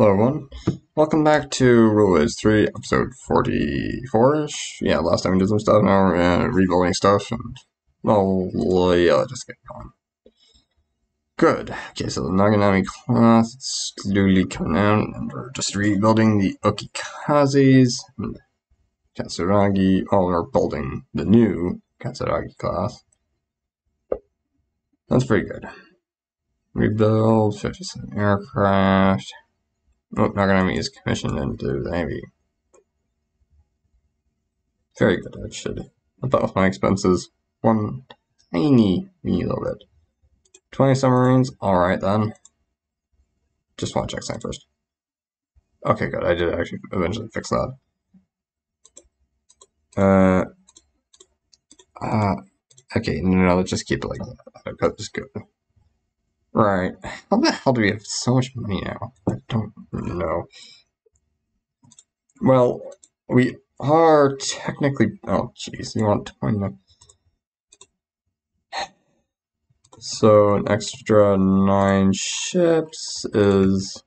Hello everyone, welcome back to Rule the Waves 3, episode 44-ish. Yeah, last time we did some stuff, now we're rebuilding stuff, and well, yeah, let's just get going. Good. Okay, so the Naganami class is slowly coming out, and we're just rebuilding the Okikazes and Katsuragi. Oh, we're building the new Katsuragi class. That's pretty good. Rebuild 57 aircraft. Oh, Naganami is commissioned into the Navy. Very good, actually. Above my expenses, one tiny, little bit. 20 submarines, alright then. Just want to check something first. Okay, good, I did actually eventually fix that. Okay, no, let's just keep it like that. That's good. Right. How the hell do we have so much money now? I don't know. Well, we are technically... Oh, jeez. You want 20... So, an extra 9 ships is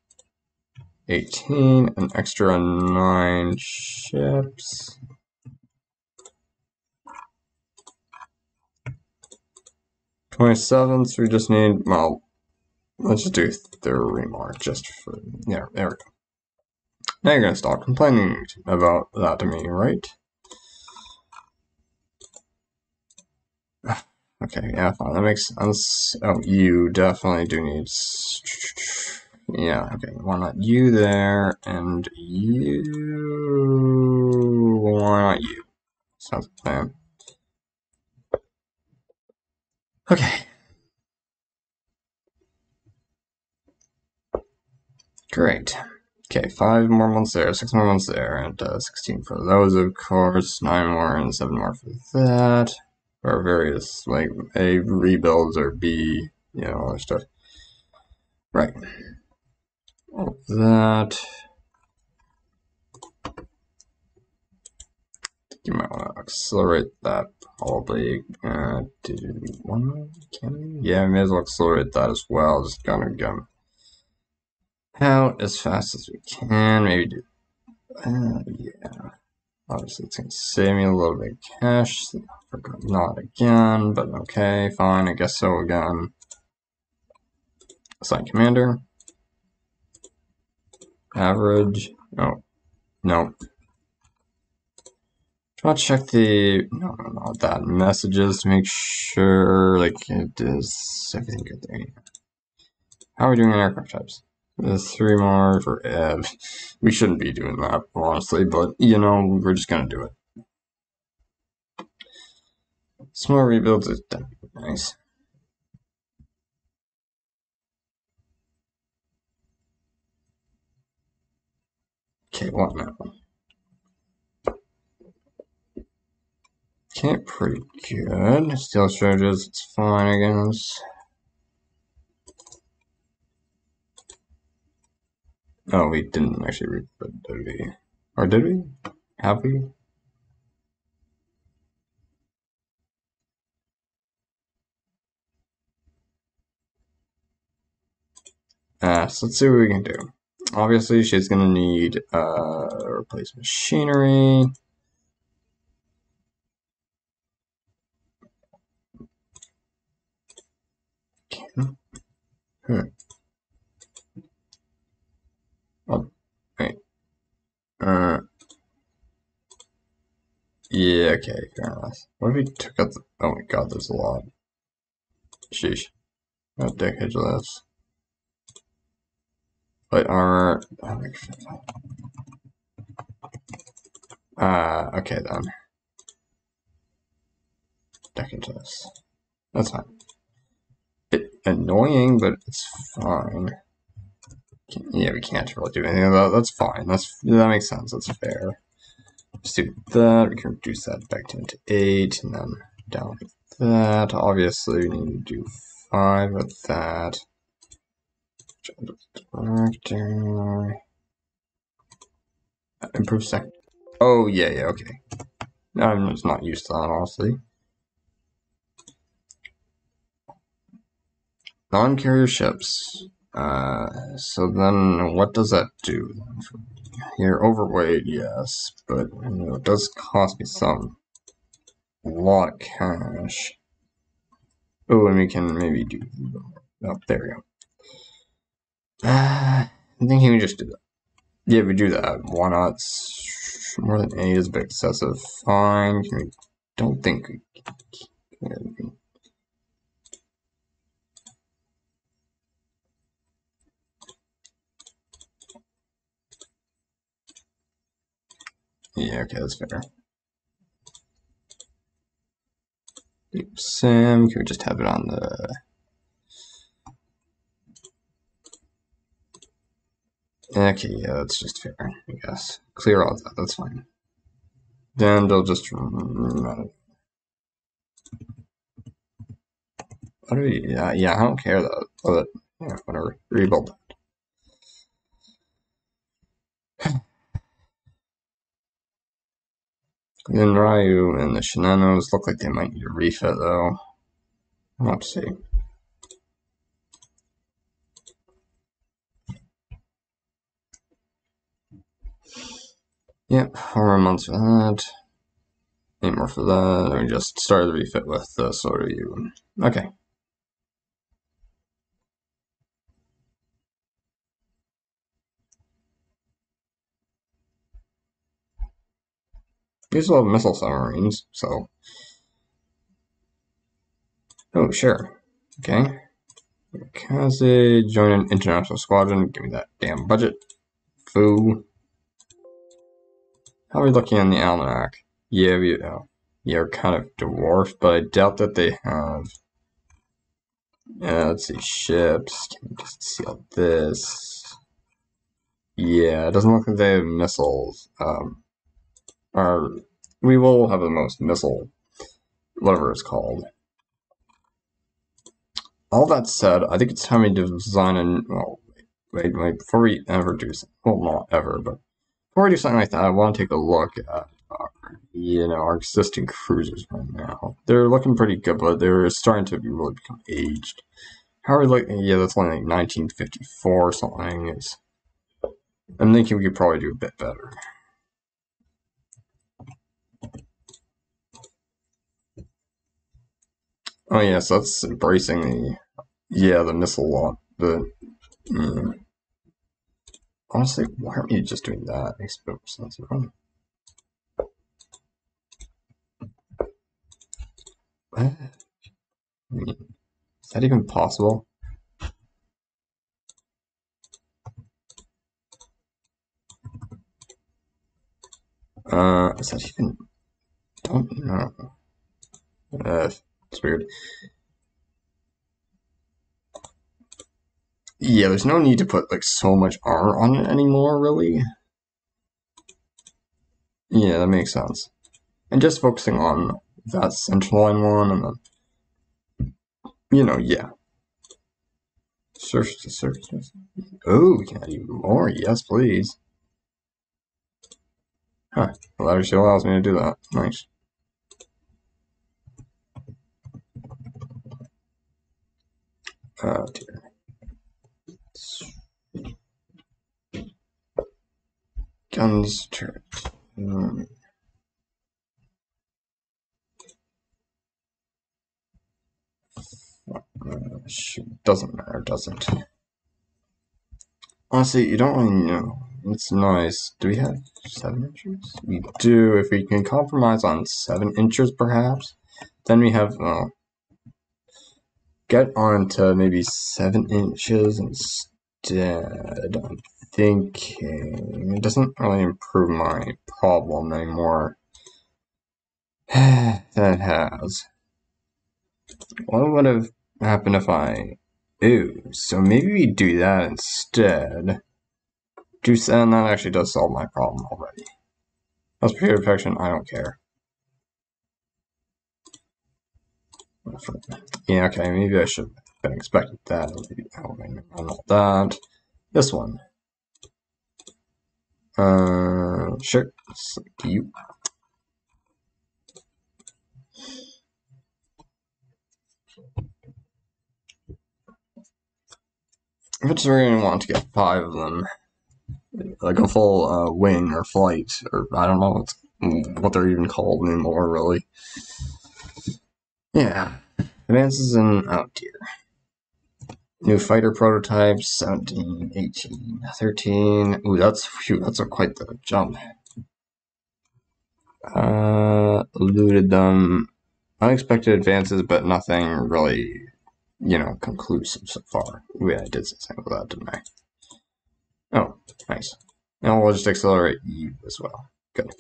18. An extra 9 ships... $27, so we just need... Well... Let's just do 3 more, just for... Yeah, there we go. Now you're gonna stop complaining about that to me, right? Okay, yeah, fine, that makes sense. Oh, you definitely do need... Yeah, okay, why not you there, and you... Why not you? Sounds like a plan. Okay. Great. Okay, 5 more months there, 6 more months there, and 16 for those, of course, 9 more and 7 more for that. For various, like, A, rebuilds, or B, you know, all that stuff. Right. All that. You might want to accelerate that, probably. Do one? Can we? Yeah, we may as well accelerate that as well, just kind of go out as fast as we can. Maybe do, yeah, obviously it's going to save me a little bit of cash, so not again, but okay, fine, I guess so again. Assign commander, average, oh, no, I'll check the, not that, messages to make sure, like, it is everything good there. How are we doing in aircraft types? There's 3 more for Ev. We shouldn't be doing that, honestly, but, you know, we're just gonna do it. Small rebuilds is nice. Okay, what now? Okay, pretty good. Steel charges, it's fine, I guess. Oh, we didn't actually read, but did we? Or did we? Have we? So let's see what we can do. Obviously, she's gonna need replace machinery. Oh, wait. Yeah, okay, fair enough. What if we took out the... Oh my god, there's a lot. Sheesh. What a decade of this. Light armor... Oh my god. Okay then. Decade of this. That's fine. Bit annoying, but it's fine. Yeah, we can't really do anything about that. That's fine. That makes sense. That's fair. Just do that. We can reduce that back down to 8, and then down with that. Obviously, we need to do 5 with that. Improve second. Oh, yeah, yeah, okay. I'm just not used to that, honestly. Non-carrier ships. So then what does that do? You're overweight, yes, but you know, it does cost me some lot of cash. Oh, and we can maybe do up there we go. I think he can just do that. Yeah, we do that. Why not? More than 8 is a bit excessive. Fine. I don't think we can. Yeah, okay, that's fair. Sim, can we just have it on the... Okay, yeah, that's just fair, I guess. Clear all that, that's fine. Then they'll just run it. What do we, yeah, I don't care though. But, yeah, whatever. Rebuild that. Then Ryu and the Shinanos look like they might need a refit though. Let's see. Yep, 4 months for that. 8 more for that. And we just started the refit with Soryu. Okay. We still have missile submarines, so. Oh, sure. Okay. Akikaze, join an international squadron. Give me that damn budget. Foo. How are we looking on the almanac? Yeah, we know. You're kind of dwarfed, but I doubt that they have. Yeah, let's see, ships. Can we just seal this? Yeah, it doesn't look like they have missiles. We will have the most missile, whatever it's called. All that said, I think it's time we design an. Well, wait, before we ever do something. Well, not ever, but. Before I do something like that, I want to take a look at our, you know, our existing cruisers right now. They're looking pretty good, but they're starting to really become aged. How are we looking? Yeah, that's only like 1954 or something. It's, I'm thinking we could probably do a bit better. Oh yeah, so that's embracing the, yeah, the missile lot. The. Honestly, why aren't you just doing that? Makes a bit more sense. Is that even possible? Is that even? Don't know. It's weird. Yeah, there's no need to put like so much R on it anymore, really. Yeah, that makes sense. And just focusing on that central line one, and then you know, yeah. Surface to surface. Oh, we can add even more. Yes, please. Huh? Well, that actually allows me to do that. Nice. Oh dear. Guns, turret. Shoot, doesn't matter, doesn't. Honestly, you don't really know. It's nice. Do we have 7 inches? We do. If we can compromise on 7 inches, perhaps, then we have. Get on to maybe 7 inches instead. I'm thinking it doesn't really improve my problem anymore. That has. What would have happened if I? Ooh, so maybe we do that instead. Juice, and that actually does solve my problem already. That's pure perfection. I don't care. Yeah, okay, maybe I should have been expecting that. And all that. This one. Sure. You. If it's we're going to want to get 5 of them, like a full wing or flight, or I don't know what they're even called anymore, really. Yeah. Advances in out tier. New fighter prototypes, 17, 18, 13. Ooh, that's quite the jump. Looted them. Unexpected advances, but nothing really, you know, conclusive so far. Yeah, I did something with that, didn't I? Oh, nice. Now we'll just accelerate you as well. Good.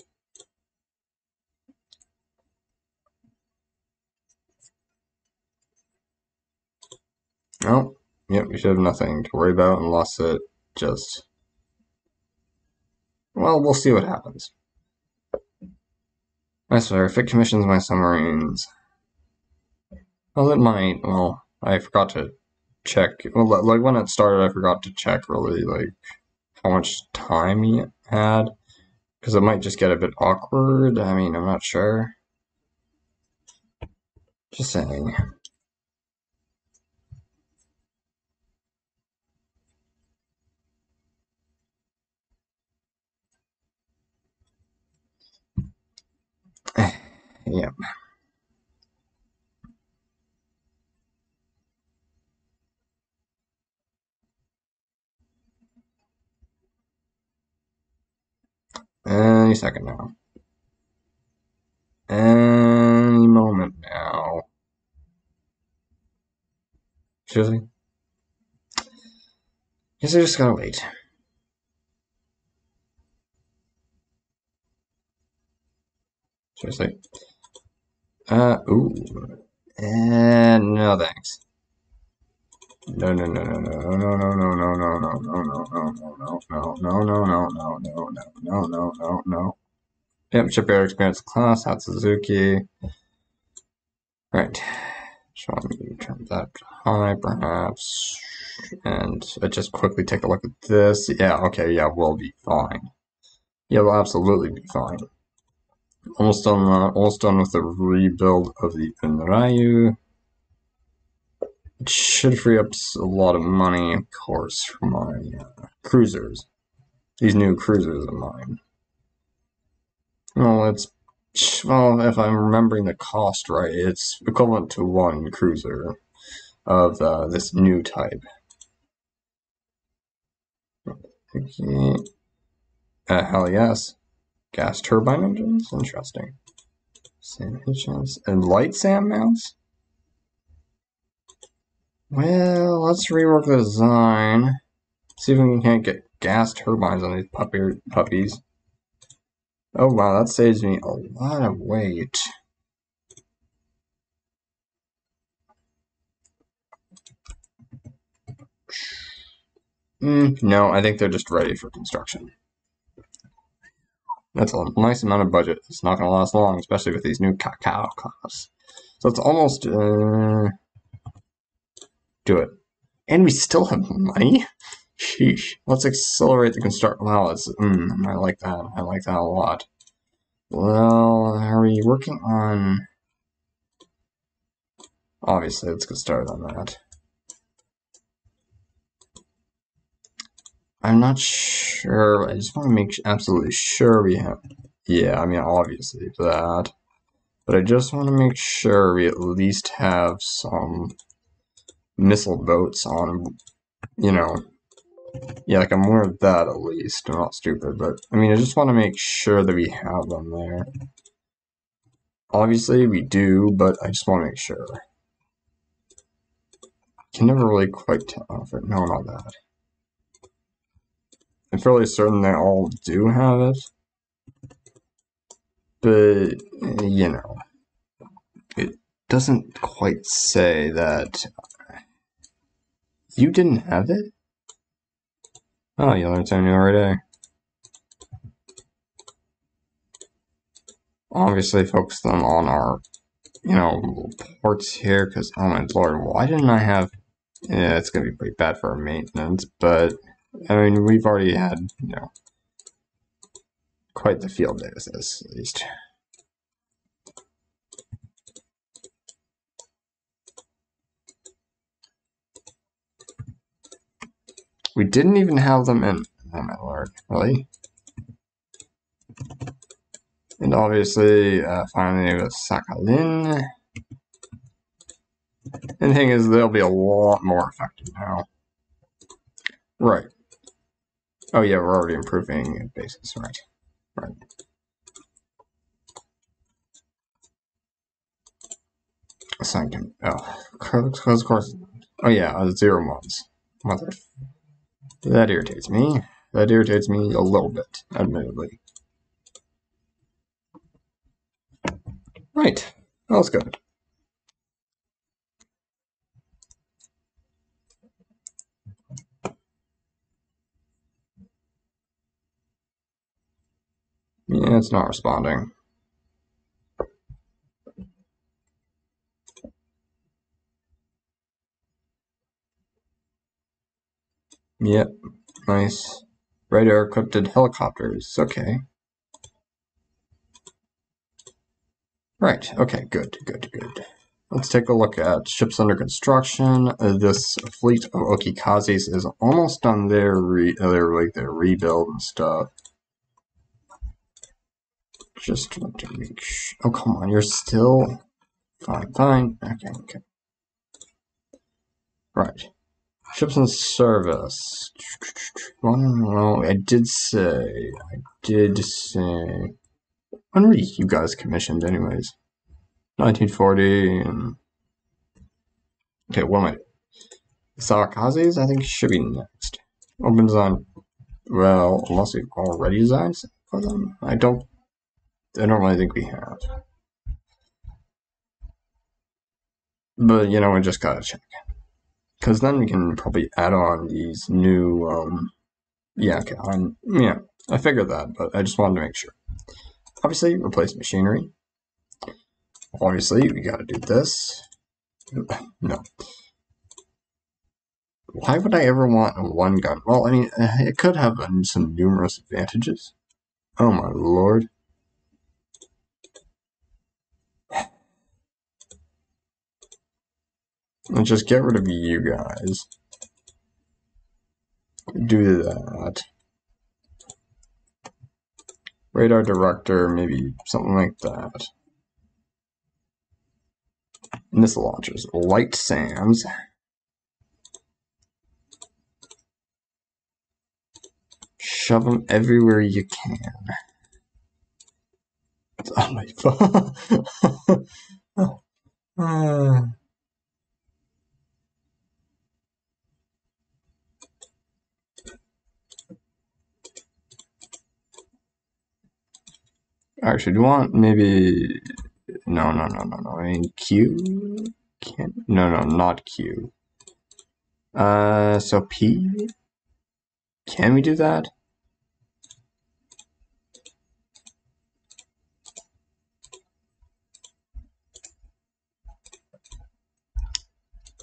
Oh, yep, we should have nothing to worry about unless it just... Well, we'll see what happens. I swear, if it commissions my submarines... Well, it might. Well, I forgot to check. Well, like, when it started, I forgot to check, really, like, how much time he had. Because it might just get a bit awkward. I mean, I'm not sure. Just saying. Yep. Any second now. Any moment now. Seriously? Guess I just gotta wait. Seriously? Ooh. And no thanks. No. Yep, shipyard experience class, Hatsuzuki. Right. Shall we turn that high, perhaps? And I just quickly take a look at this. Yeah, okay, yeah, we'll be fine. Yeah, we'll absolutely be fine. Almost done with the rebuild of the Enryū. It should free up a lot of money, of course, for my cruisers. These new cruisers of mine. Well, it's... Well, if I'm remembering the cost right, it's equivalent to 1 cruiser of this new type. Okay. Hell yes. Gas turbine engines? Interesting. Sand hitches. And light sand mounts? Well, let's rework the design. See if we can't get gas turbines on these puppies. Oh wow, that saves me a lot of weight. No, I think they're just ready for construction. That's a nice amount of budget. It's not going to last long, especially with these new cacao class. So it's almost... do it. And we still have money? Sheesh. Let's accelerate the construction. Wow, it's... I like that. I like that a lot. Well, are we working on... Obviously, let's get started on that. I'm not sure, I just want to make absolutely sure we have, yeah, I mean, obviously that, but I just want to make sure we at least have some missile boats on, you know, yeah, like I'm aware of that at least, I'm not stupid, but, I mean, I just want to make sure that we have them there. Obviously we do, but I just want to make sure. Can never really quite tell off it, no, not that. I'm fairly certain they all do have it, but, you know, it doesn't quite say that you didn't have it? Oh, you learn something new every day. Obviously focus them on our, you know, ports here, because, oh my lord, why didn't I have, yeah, it's going to be pretty bad for our maintenance, but... I mean, we've already had, you know, quite the field day with this, at least. We didn't even have them in. Oh my lord, really? And obviously, finally with Sakhalin. And the thing is, they'll be a lot more effective now. Right. Oh yeah, we're already improving bases, right. Right. Second. Oh, close course. Oh yeah, 0 months. Mother. That irritates me. That irritates me a little bit, admittedly. Right. Well, that's good. Yeah, it's not responding. Yep, nice. Radar-equipped helicopters, okay. Right, okay, good, good, good. Let's take a look at ships under construction. This fleet of Okikazes is almost done their rebuild and stuff. Just want to make sure. Oh, come on, you're still... Fine, fine. Okay, okay. Right. Ships in service. Well, I did say... When were you guys commissioned, anyways? 1940, and... Okay, what am I... Asakaze, I think, should be next. Open design. Well, unless we've already designed for them. I don't really think we have. But, you know, we just gotta check. Because then we can probably add on these new, yeah, okay, yeah, I figured that, but I just wanted to make sure. Obviously, replace machinery. Obviously, we gotta do this. No. Why would I ever want a one gun? Well, I mean, it could have some numerous advantages. Oh my lord. Let's just get rid of you guys. Do that. Radar director, maybe something like that. Missile launchers. Light SAMs. Shove them everywhere you can. It's on my phone. Actually, do you want maybe... No. I mean, Q? Can't... No, not Q. So P? Can we do that?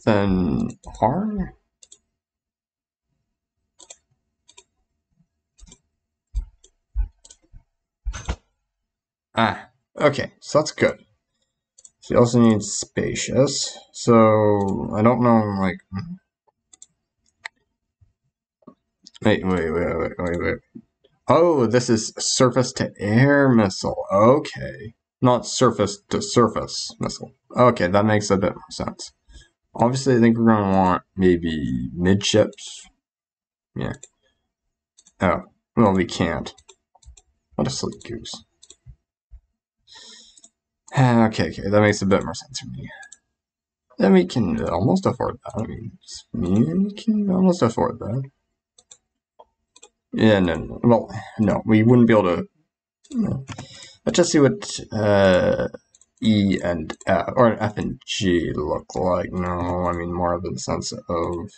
Then R? Ah, okay, so that's good. So you also need spacious, so I don't know, like... Wait. Oh, this is surface-to-air missile, okay. Not surface-to-surface missile. Okay, that makes a bit more sense. Obviously, I think we're going to want maybe midships. Yeah. Oh, well, we can't. What a silly goose. Okay, that makes a bit more sense for me. Then we can almost afford that. I mean, we can almost afford that. Yeah, no, well, no, we wouldn't be able to... No. Let's just see what E and F, or F and G look like. No, I mean, more of the sense of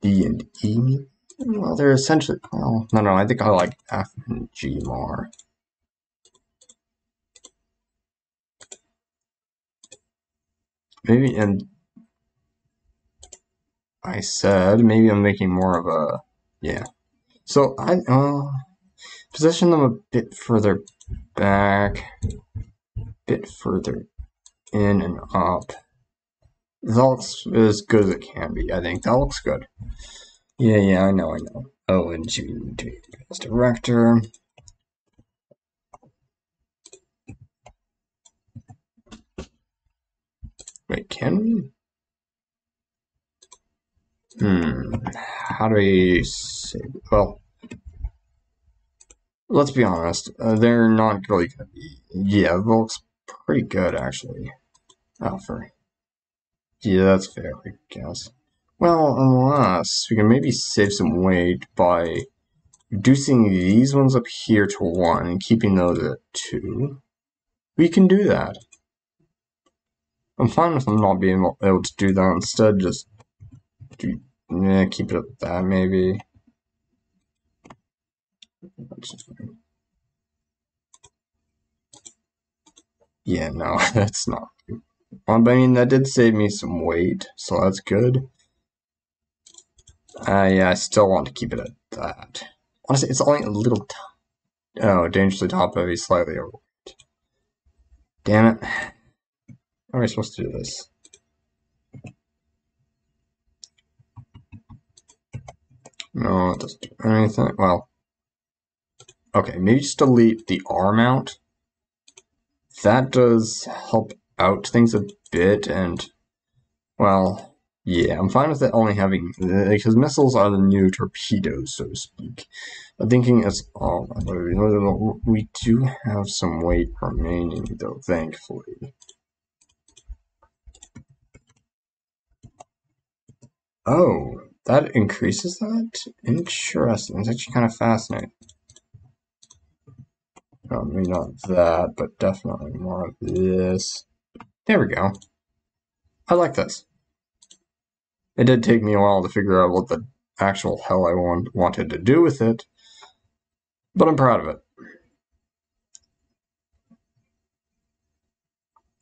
D and E. Well, they're essentially... Well, no, I think I like F and G more. Maybe, and I said, maybe I'm making more of a, yeah. So I position them a bit further back, a bit further in and up. That looks as good as it can be, I think. That looks good. Yeah, I know. Oh, and Jimmy as director. Wait, can we? How do we save? Well, let's be honest. They're not really gonna be. Yeah, Volk's pretty good actually. Alpha. Yeah, that's fair, I guess. Well, unless we can maybe save some weight by reducing these ones up here to 1 and keeping those at 2. We can do that. I'm fine with them not being able to do that. Instead, just do, keep it at that, maybe. Yeah, no, that's not good. Well, I mean, that did save me some weight, so that's good. Yeah, I still want to keep it at that. Honestly, it's only a little dangerously top heavy, slightly overweight. Damn it. How are we supposed to do this? No, it doesn't do anything. Well, okay, maybe just delete the arm out. That does help out things a bit, and, well, yeah, I'm fine with it only having, because missiles are the new torpedoes, so to speak. I'm thinking it's all, we do have some weight remaining, though, thankfully. Oh, that increases that? Interesting, it's actually kind of fascinating. Well, maybe not that, but definitely more of this. There we go. I like this. It did take me a while to figure out what the actual hell I wanted to do with it, but I'm proud of it.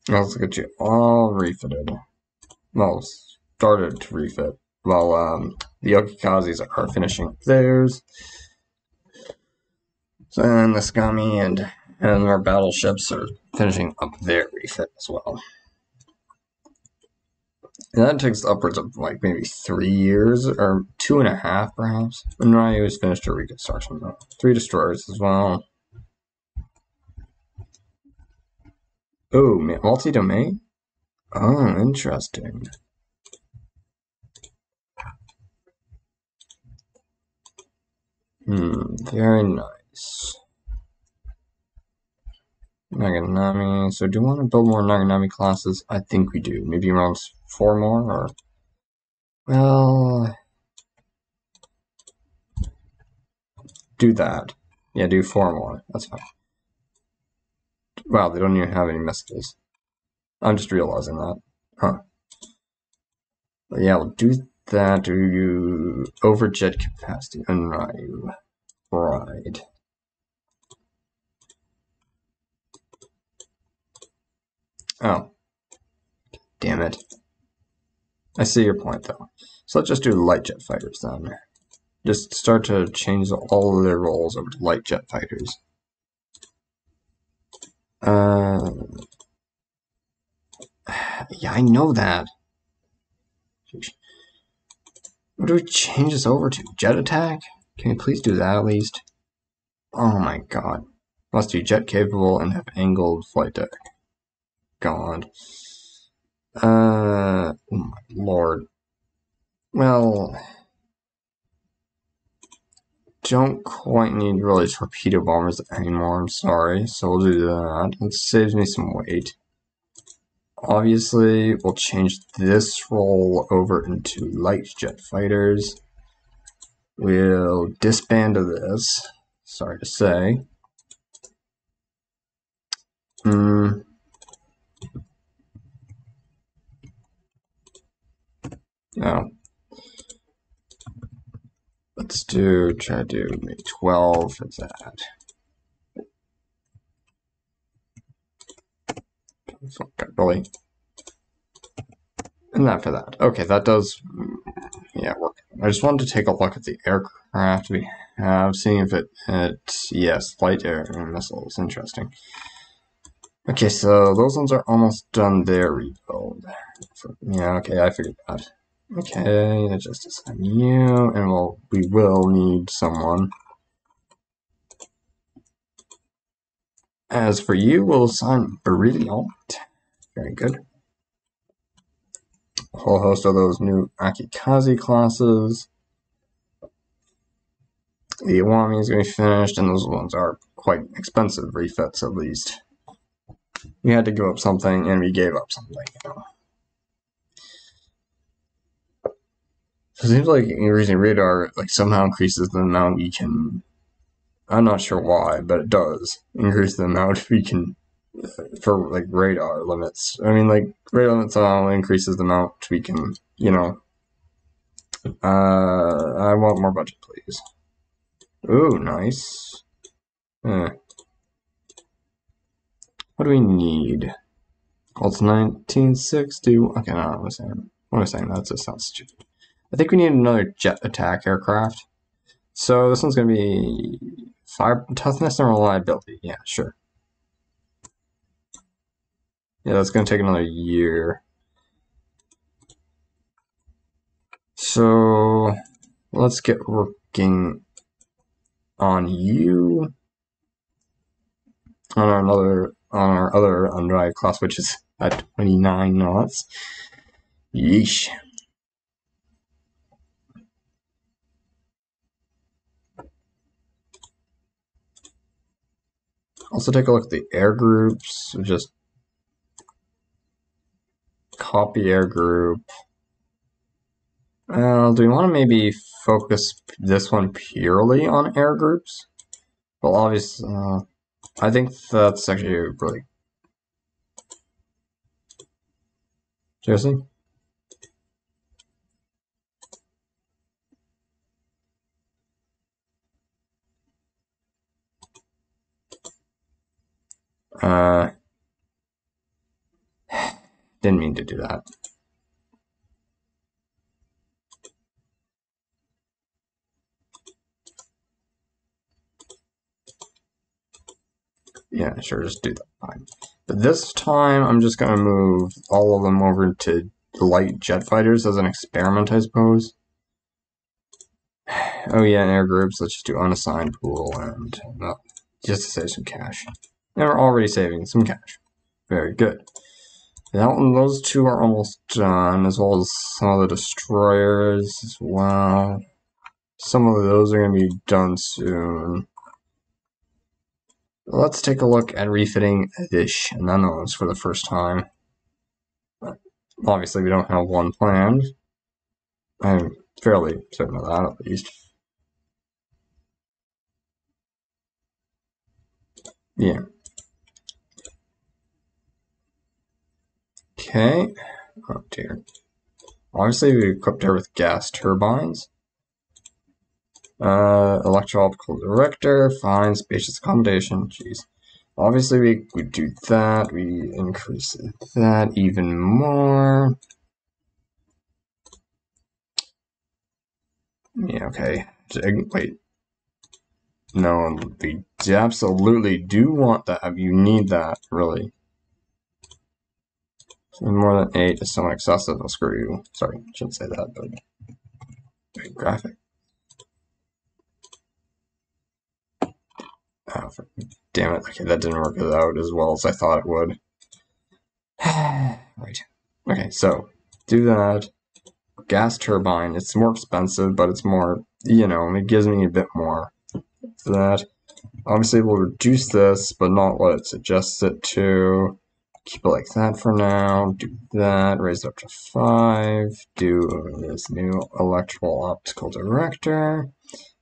Now let's get you all refitted. Well, started to refit. Well, the Okikazes are finishing up theirs. So, and the Skami and our battleships are finishing up their refit as well. And that takes upwards of like maybe 3 years or 2.5 perhaps. And Ryu has finished her reconstruction though. 3 destroyers as well. Oh, multi-domain? Oh, interesting. Very nice. Naganami. So do we want to build more Naganami classes? I think we do. Maybe around 4 more, or... Well... Do that. Yeah, do 4 more. That's fine. Wow, they don't even have any missiles. I'm just realizing that. Huh. But yeah, we'll do that. Do you... Overjet capacity. Enryū. Right. Oh. Damn it. I see your point, though. So let's just do light jet fighters, then. Just start to change all of their roles over to light jet fighters. Yeah, I know that. What do we change this over to? Jet attack? Can we please do that, at least? Oh my god. Must be jet capable and have angled flight deck. God. Oh my lord. Well, don't quite need really torpedo bombers anymore, I'm sorry, so we'll do that. It saves me some weight. Obviously, we'll change this role over into light jet fighters. We'll disband of this, sorry to say. No. Let's do, try to do maybe 12 for that. Really? And that for that. Okay, that does, yeah, work. I just wanted to take a look at the aircraft we have, seeing if it's, yes, light air missiles. Interesting. Okay, so those ones are almost done their rebuild. Yeah, okay, I figured that. Okay, let's just assign you, and we will need someone. As for you, we'll assign Brilliant. Very good. A whole host of those new Akikaze classes. The Iwami is going to be finished, and those ones are quite expensive refits, at least. We had to give up something, and we gave up something, you know. So it seems like increasing radar somehow increases the amount we can. I'm not sure why, but it does increase the amount we can for radar limits. I mean, radar limits increases the amount we can. You know. I want more budget, please. Ooh, nice. What do we need? Well, it's 1960. Okay, no, what am I saying? That just sounds stupid. I think we need another jet attack aircraft. So this one's going to be fire toughness and reliability. Yeah, sure. Yeah, that's going to take another year. So let's get working on you. On our other undrive class, which is at 29 knots. Yeesh. Also take a look at the air groups, just copy air group. Do we want to maybe focus this one purely on air groups? Well, obviously, I think that's actually really... Seriously? Didn't mean to do that. Yeah, sure, just do that. Fine. But this time, I'm just going to move all of them over to light jet fighters as an experiment, I suppose. Oh yeah, and air groups, let's just do unassigned pool and just to save some cash. And we're already saving some cash. Very good. That one, those two are almost done, as well as some of the destroyers as well. Some of those are going to be done soon. Let's take a look at refitting the Shinanos for the first time. Obviously, we don't have one planned. I'm fairly certain of that, at least. Yeah. Okay, oh dear. Obviously we equipped her with gas turbines. Electro-optical director, fine, spacious accommodation, jeez. Obviously we do that, we increase that even more. Yeah, okay, wait. No, we absolutely do want that, you need that, really. More than 8 is somewhat excessive, I'll screw you. Sorry, I shouldn't say that, but... Great graphic. Oh, damn it, okay, that didn't work out as well as I thought it would. Right. Okay, so, do that. Gas turbine, it's more expensive, but it's more, you know, it gives me a bit more. For that, obviously we'll reduce this, but not what it suggests it to. Keep it like that for now, do that, raise it up to 5, do this new electrical optical director.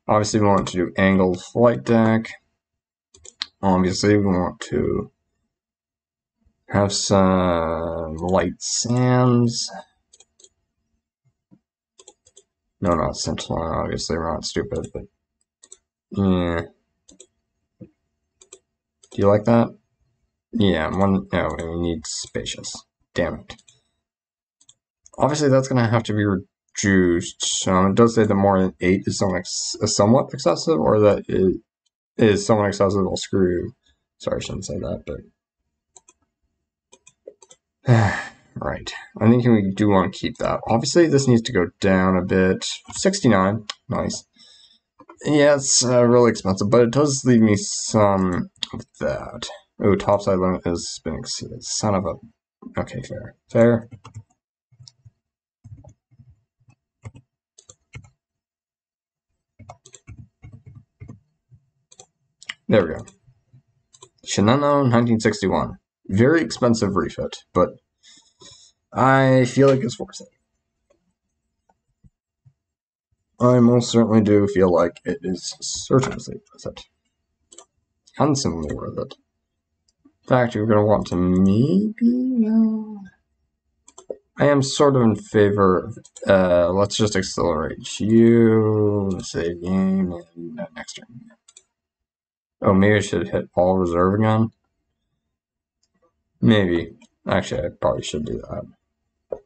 Obviously we want to do angled flight deck. Obviously we want to have some light SAMs. No, not Sentinel, obviously we're not stupid, but yeah. Do you like that? Yeah, one. No, we need spacious. Damn it. Obviously, that's going to have to be reduced. It does say that more than 8 is somewhat excessive, or that it is somewhat excessive. It'll screw you. Sorry, I shouldn't say that, but right. I think we do want to keep that. Obviously, this needs to go down a bit. 69, nice. Yeah, it's really expensive, but it does leave me some of that. Oh, topside limit has been exceeded. Son of a... Okay, fair. Fair. There we go. Shinano, 1961. Very expensive refit, but I feel like it's worth it. I most certainly do feel like it is certainly worth it. Handsomely worth it. In fact, you're going to want to maybe... I am sort of in favor of... let's just accelerate you, save game, and next turn. Oh, maybe I should hit all reserve again? Maybe. Actually, I probably should do that.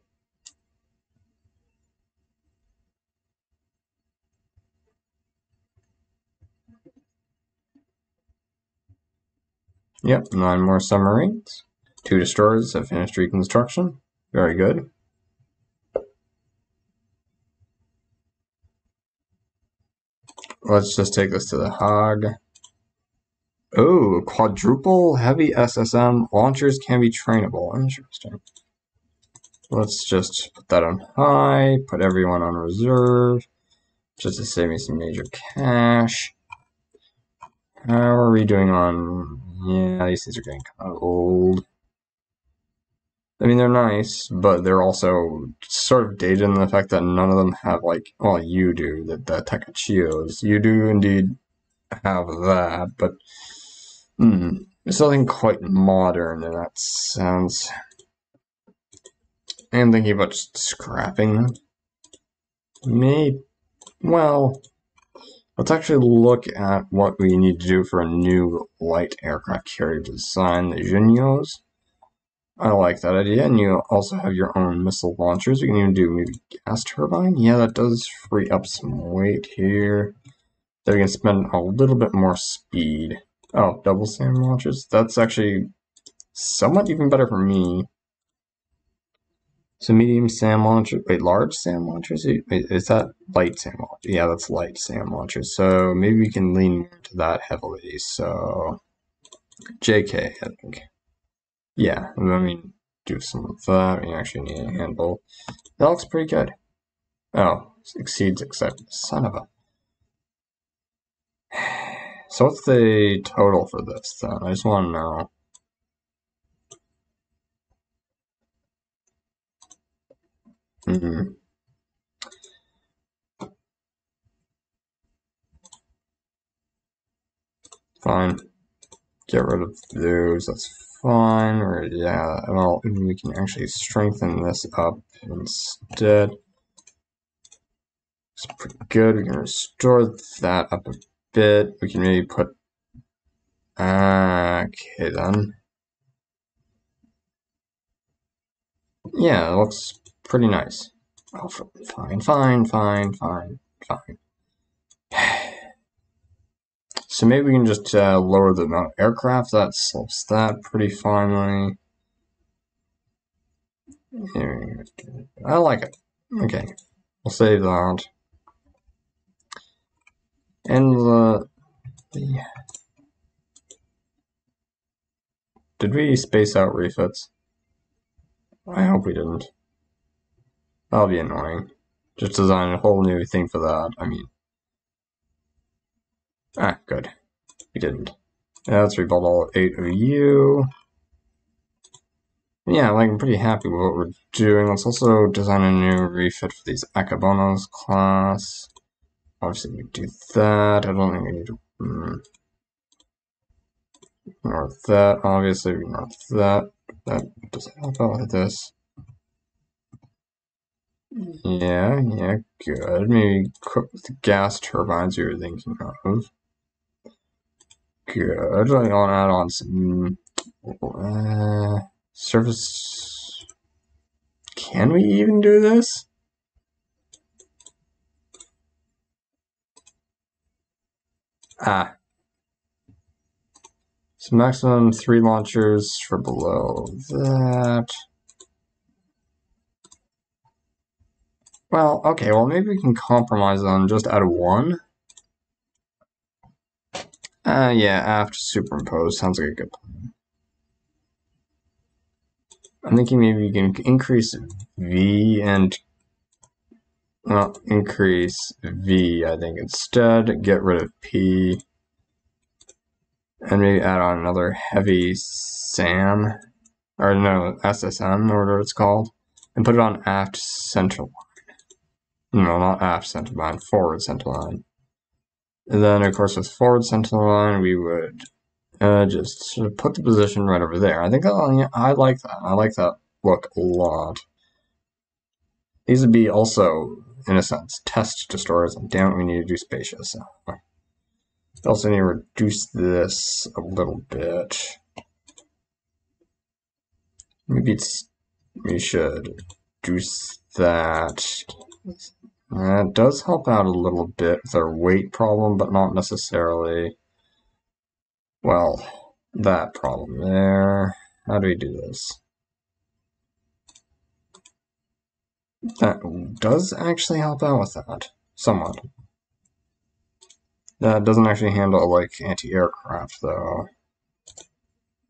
Yep, 9 more submarines. 2 destroyers have finished reconstruction. Very good. Let's just take this to the Hague. Oh, quadruple heavy SSM launchers can be trainable. Interesting. Let's just put that on high, put everyone on reserve, just to save me some major cash. How are we doing on... Yeah, these things are getting kind of old. I mean, they're nice, but they're also sort of dated in the fact that none of them have, like... Well, you do, the Takachios. You do indeed have that, but... There's nothing quite modern in that sense. I'm thinking about just scrapping them. Maybe... Well... Let's actually look at what we need to do for a new light aircraft carrier design, the Junyos. I like that idea, and you also have your own missile launchers. You can even do maybe gas turbine. Yeah, that does free up some weight here. Then we can spend a little bit more speed. Oh, double SAM launchers. That's actually somewhat even better for me. So medium SAM launcher, wait, large SAM launchers? Wait, is that light SAM launcher? Yeah, that's light SAM launcher. So maybe we can lean to that heavily. So JK, I think. Yeah, let me do some of that. We actually need a handle. That looks pretty good. Oh, exceeds acceptance. Son of a... So what's the total for this then? I just want to know. Fine. Get rid of those, that's fine. Or yeah, well, we can actually strengthen this up instead. It's pretty good. We can restore that up a bit. We can maybe put... okay then. Yeah, it looks... pretty nice. Oh, fine, fine, fine, fine, fine. So maybe we can just lower the amount of aircraft. That slopes that pretty finely. I like it. Okay, we'll save that. And the... Did we space out refits? I hope we didn't. That'll be annoying. Just design a whole new thing for that. I mean... Ah, good. We didn't. Yeah, let's rebuild all 8 of you. Yeah, like, I'm pretty happy with what we're doing. Let's also design a new refit for these Akabonos class. Obviously, we do that. I don't think we need to... Ignore that. Obviously, we ignore that. That doesn't help out with this. Yeah, good. Maybe equip with the gas turbines you were thinking of. Good. I want to add on some surface. Can we even do this? Ah. So maximum 3 launchers for below that. Well, okay, well maybe we can compromise on just out of one. Yeah, after superimpose sounds like a good plan. I'm thinking maybe we can increase V and, well, increase V, I think, instead. Get rid of P. And maybe add on another heavy SAM. Or no, SSM, or whatever it's called. And put it on aft center line. No, not aft center line, forward center line. And then, of course, with forward center line, we would just sort of put the position right over there. I think I like that. I like that look a lot. These would be also, in a sense, test destroyers. And damn it, we need to do spacious. We also need to reduce this a little bit. Maybe it's, we should reduce that. That does help out a little bit with our weight problem, but not necessarily, well, that problem there. How do we do this? That does actually help out with that, somewhat. That doesn't actually handle, like, anti-aircraft, though.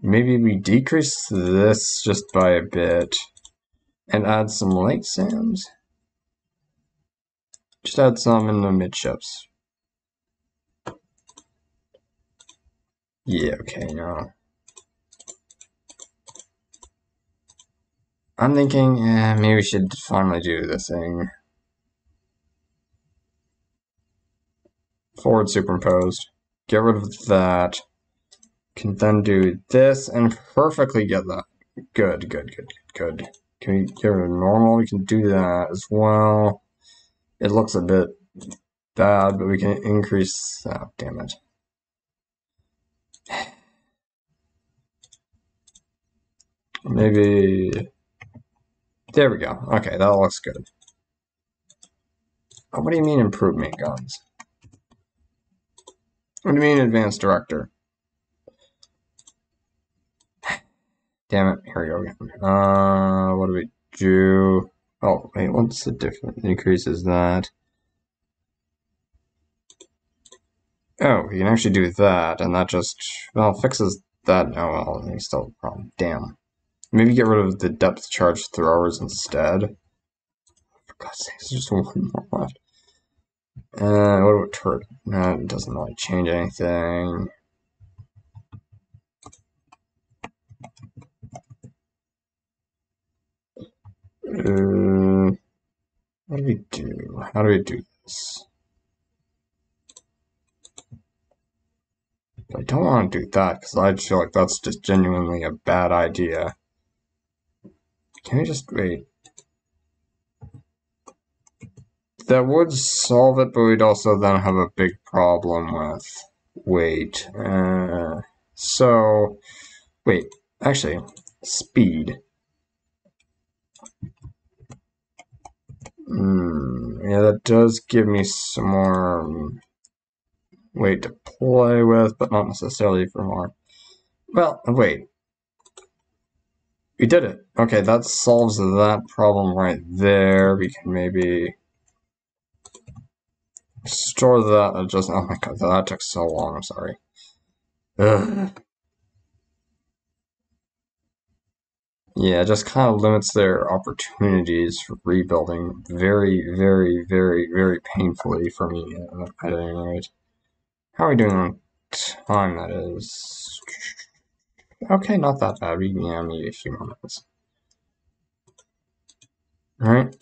Maybe we decrease this just by a bit and add some light SAMs. Just add some in the midships. Yeah, okay, no. I'm thinking, maybe we should finally do this thing. Forward superimposed. Get rid of that. Can then do this and perfectly get that. Good, good, good, good. Can we get rid of normal? We can do that as well. It looks a bit bad, but we can increase... Oh, damn it. Maybe... There we go. Okay, that looks good. Oh, what do you mean improve main guns? What do you mean advanced director? Damn it, here we go again. What do we do? Oh, wait, what's the difference? Increases that. Oh, you can actually do that, and that just, well, fixes that. Oh, well, there's still a problem. Damn. Maybe get rid of the depth charge throwers instead. For God's sake, there's just one more left. What about turret? No, it doesn't really change anything. What do we do? How do we do this? I don't want to do that because I feel like that's just genuinely a bad idea. Can we just wait? That would solve it, but we'd also then have a big problem with weight. So, wait, actually, speed. Yeah, that does give me some more weight to play with, but not necessarily for more. Well, wait. We did it. Okay, that solves that problem right there. We can maybe store that adjustment. Oh my god, that took so long. I'm sorry. Ugh. Yeah, it just kind of limits their opportunities for rebuilding very, very, very, very painfully for me at any rate. How are we doing on time, that is? Okay, not that bad. We can need a few moments. Alright.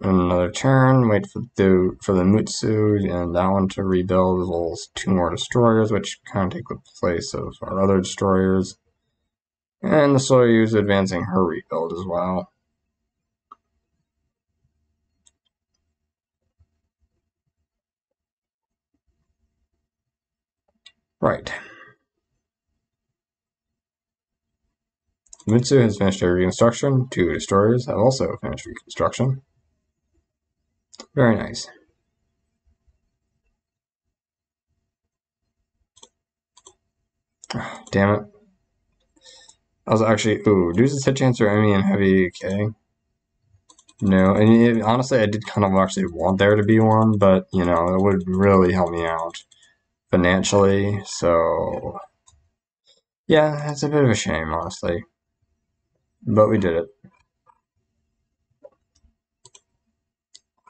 Another turn. Wait for the Mutsu and that one to rebuild, as well as two more destroyers, which kind of take the place of our other destroyers. And the Sotoyu is advancing her rebuild as well. Right. Mutsu has finished her reconstruction. Two destroyers have also finished reconstruction. Very nice. Oh, damn it. I was actually, ooh, reduces hit chance for enemy and heavy, okay. No, and it, honestly, I did kind of actually want there to be one, but, you know, it would really help me out financially, so... yeah, it's a bit of a shame, honestly. But we did it.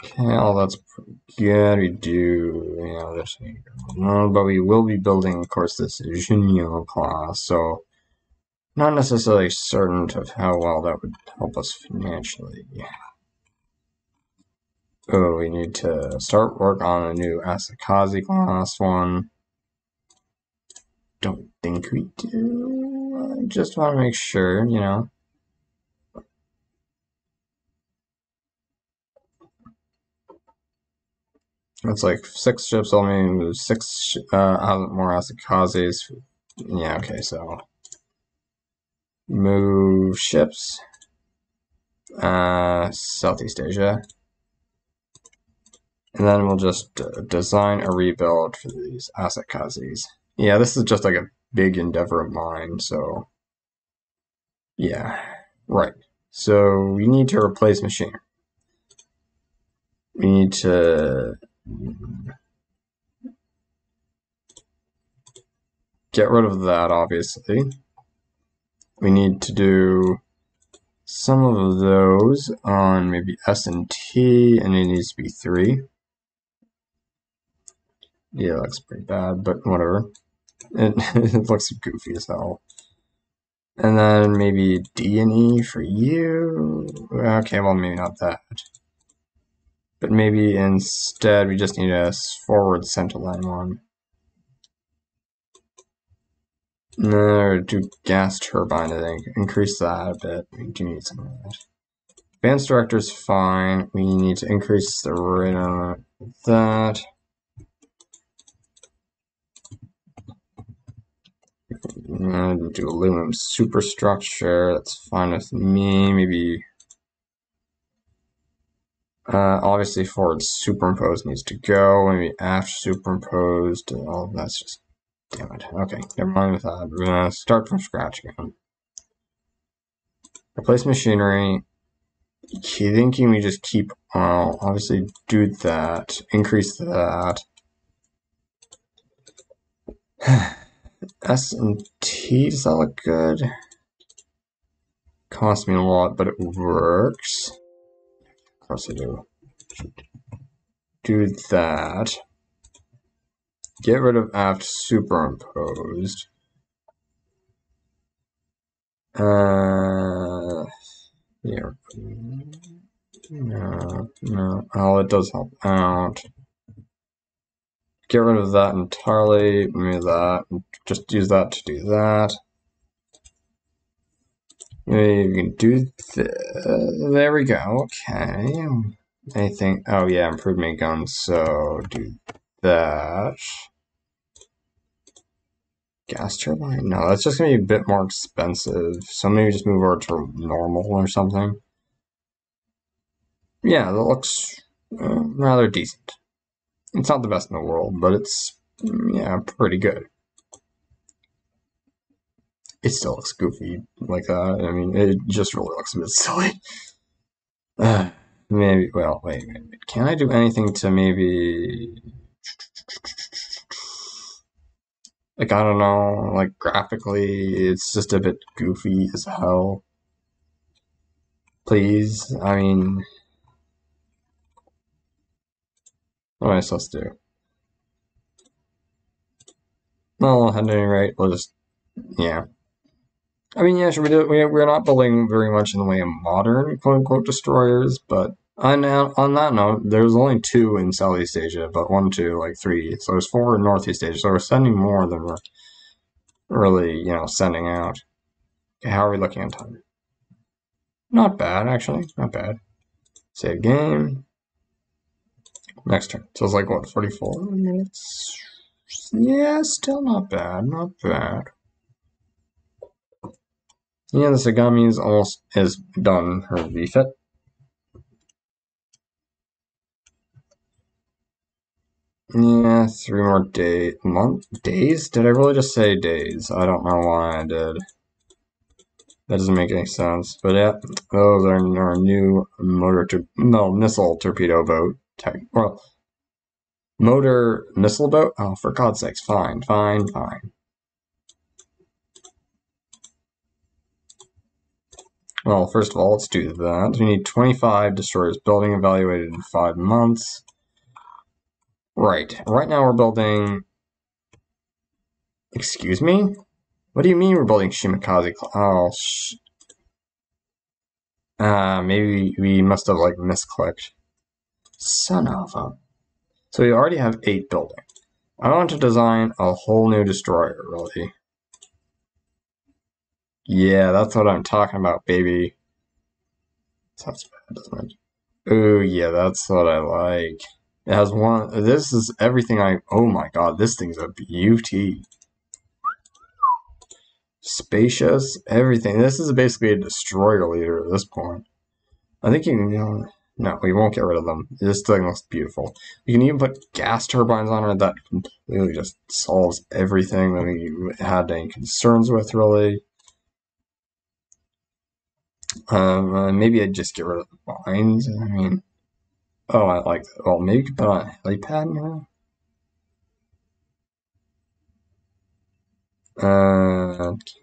Okay, all that's good. We do, you know, this thing. No, but we will be building, of course, this Junyo class, so... not necessarily certain of how well that would help us financially. Oh, we need to start work on a new Asakaze class one. Don't think we do. I just want to make sure, you know. That's like 6 ships, I'll move 6 more Asakazes. Yeah, okay, so... move ships, Southeast Asia, and then we'll just design a rebuild for these Asakazes. Yeah, this is just like a big endeavor of mine, so yeah, right. So we need to replace machinery. We need to get rid of that, obviously. We need to do some of those on maybe S and T, and it needs to be 3. Yeah, that looks pretty bad, but whatever. It looks goofy as hell. And then maybe D and E for you. Okay, well, maybe not that. But maybe instead we just need a forward center line one. No, do gas turbine, I think. Increase that a bit. We do need some of that. Advanced director's fine. We need to increase the rate on that. And do aluminum superstructure. That's fine with me. Maybe. Obviously, forward superimposed needs to go. Maybe aft superimposed. All of that's just. Damn it. Okay, never mind with that. We're gonna start from scratch again. Replace machinery. Thinking we just keep. Well, obviously do that. Increase that. S and T. Does that look good? Cost me a lot, but it works. Of course I do. Do that. Get rid of aft superimposed. Yeah. No. Oh, it does help out. Get rid of that entirely. Move that. Just use that to do that. Maybe you can do there we go. Okay. Anything? Oh, yeah. Improve my gun. So do that. Gas turbine? No, that's just gonna be a bit more expensive. So maybe just move over to normal or something. Yeah, that looks rather decent. It's not the best in the world, but it's, yeah, pretty good. It still looks goofy like that. I mean, it just really looks a bit silly. Maybe, well, wait. Can I do anything to maybe... like, I don't know, like, graphically, it's just a bit goofy as hell. Please, I mean... what am I supposed to do? Well, at any rate, we'll just... yeah. I mean, yeah, should we do it? We're not building very much in the way of modern, quote-unquote, destroyers, but... on that note, there's only 2 in Southeast Asia, but 1, 2, like 3. So there's 4 in Northeast Asia. So we're sending more than we're really, you know, sending out. Okay, how are we looking on time? Not bad, actually. Not bad. Save game. Next turn. So it's like, what, 44 minutes? Yeah, still not bad. Not bad. Yeah, the Sagami is almost is done her refit. Yeah, 3 more days? Did I really just say days? I don't know why I did. That doesn't make any sense. But yeah, those are our new missile torpedo boat. Well, motor missile boat? Oh, for God's sakes, fine, fine, fine. Well, first of all, let's do that. We need 25 destroyers building, evaluated in 5 months. Right. Right now we're building... Excuse me? What do you mean we're building Shimakaze? Oh, maybe we must have, like, misclicked. Son of a... So we already have 8 building. I want to design a whole new destroyer, really. Yeah, that's what I'm talking about, baby. Sounds bad, doesn't it? Ooh, yeah, that's what I like. It has one... This is everything I... Oh my god, this thing's a beauty. Spacious, everything. This is basically a destroyer leader at this point. I think you can... No, we won't get rid of them. This thing looks beautiful. You can even put gas turbines on it. That completely just solves everything that we had any concerns with, really. Maybe I'd just get rid of the mines. I mean, oh, I like that. Well, maybe you could put on a helipad now.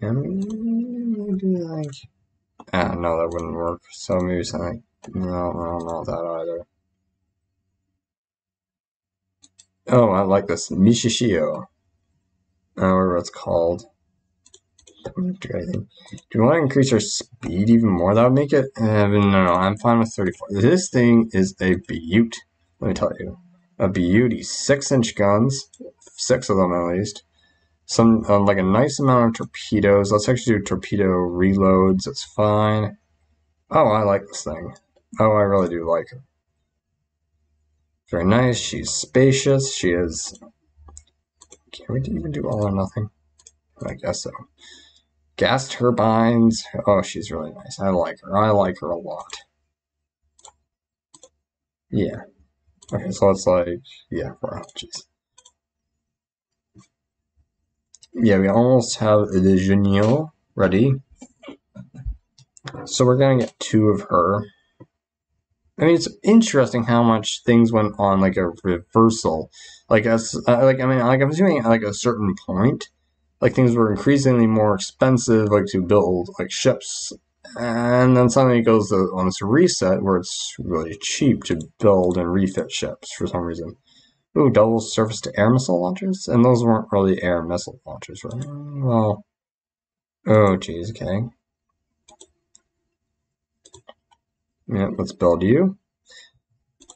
Can we do like? Ah, no, that wouldn't work. So maybe something. No, not that either. Oh, I like this Michishio. Whatever it's called. Do we want to increase our speed even more? That would make it... no, I'm fine with 34. This thing is a beaut. Let me tell you. A beauty. 6-inch guns. 6 of them, at least. Some, like a nice amount of torpedoes. Let's actually do torpedo reloads. It's fine. Oh, I like this thing. Oh, I really do like her. Very nice. She's spacious. She is... Can we even do all or nothing? I guess so. Gas turbines. Oh, she's really nice. I like her. I like her a lot. Yeah. Okay, so it's like... Yeah, wow, jeez. Yeah, we almost have the Genio ready. So we're going to get 2 of her. I mean, it's interesting how much things went on, like, a reversal. Like, I'm assuming, like, a certain point... Like, things were increasingly more expensive, like, to build, like, ships. And then suddenly it goes on this reset where it's really cheap to build and refit ships for some reason. Ooh, double surface-to-air missile launchers? And those weren't really air missile launchers, right? Well... Oh, geez, okay. Yeah, let's build you.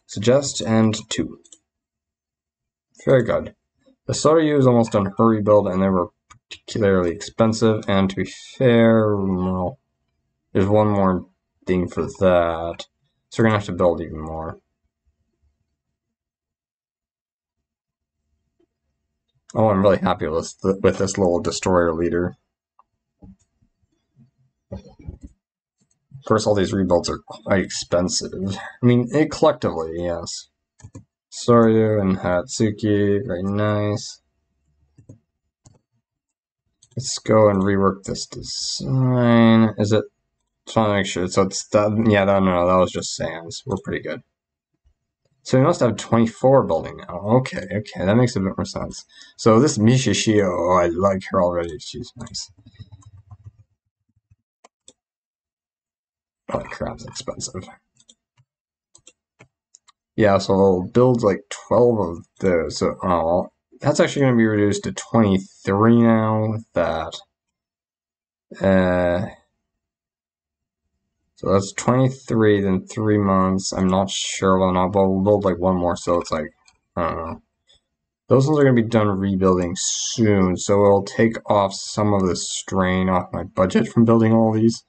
Suggest and 2. Very good. The Soryu is almost on her rebuild, and they were particularly expensive, and to be fair, well, there's one more thing for that, so we're gonna have to build even more. Oh, I'm really happy with this little destroyer leader. Of course, all these rebuilds are quite expensive. I mean, collectively, yes. Soryu and Hatsuki, very nice. Let's go and rework this design. Is it? Just want to make sure. So it's that. Yeah, no, that was just Sam's. We're pretty good. So we must have 24 building now. Okay, that makes a bit more sense. So this Michishio, oh, I like her already. She's nice. Oh, crap's expensive. Yeah, so we'll build like 12 of those. So, oh, that's actually going to be reduced to 23 now with that. So that's 23, then 3 months. I'm not sure whether or not, but we'll build like one more. So it's like, I don't know. Those ones are going to be done rebuilding soon. So it'll take off some of the strain off my budget from building all these.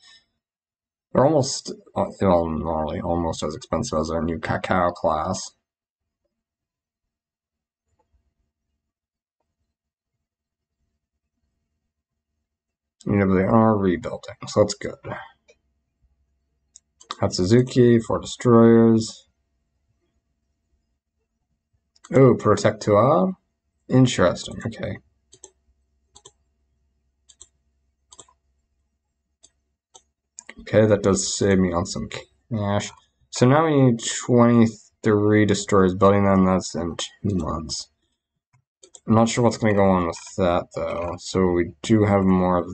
They're almost, well, not really, almost as expensive as our new cacao class. You know, they are rebuilding, so that's good. Hatsuzuki, 4 destroyers. Oh, Protectoire? Interesting, okay. Okay, that does save me on some cash. So now we need 23 destroyers building them, that's in 2 months. I'm not sure what's going to go on with that though, so we do have more of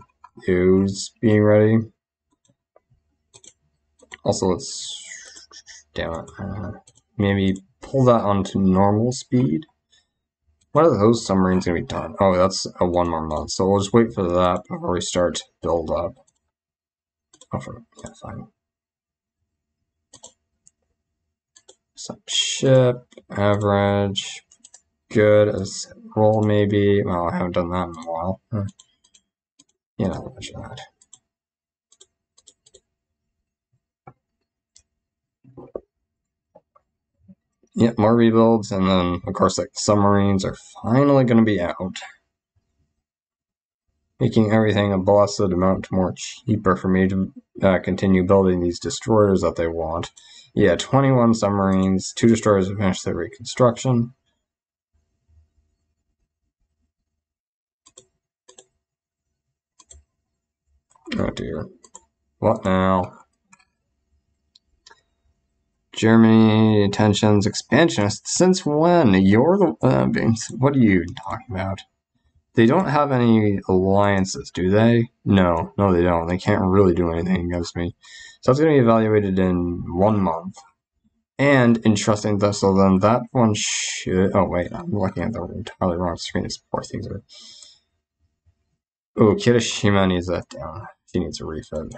those being ready. Also, let's, damn it, maybe pull that onto normal speed. When are those submarines going to be done? Oh, that's a 1 more month, so we'll just wait for that before we start to build up. Oh, yeah, fine. Some ship, average, good, a roll maybe. Well, I haven't done that in a while. Yeah, not much of that. Yeah, more rebuilds, and then, of course, like, submarines are finally going to be out. Making everything a blessed amount more cheaper for me to continue building these destroyers that they want. Yeah, 21 submarines, 2 destroyers to finish their reconstruction. Oh dear. What now? Germany, tensions, expansionists. Since when? You're the what are you talking about? They don't have any alliances, do they? No, they don't. They can't really do anything against me. So that's going to be evaluated in 1 month. And interesting, though, so then that one should... Oh, wait, I'm looking at the entirely wrong screen. These poor things are... Oh, Kirishima needs that down. She needs a refund.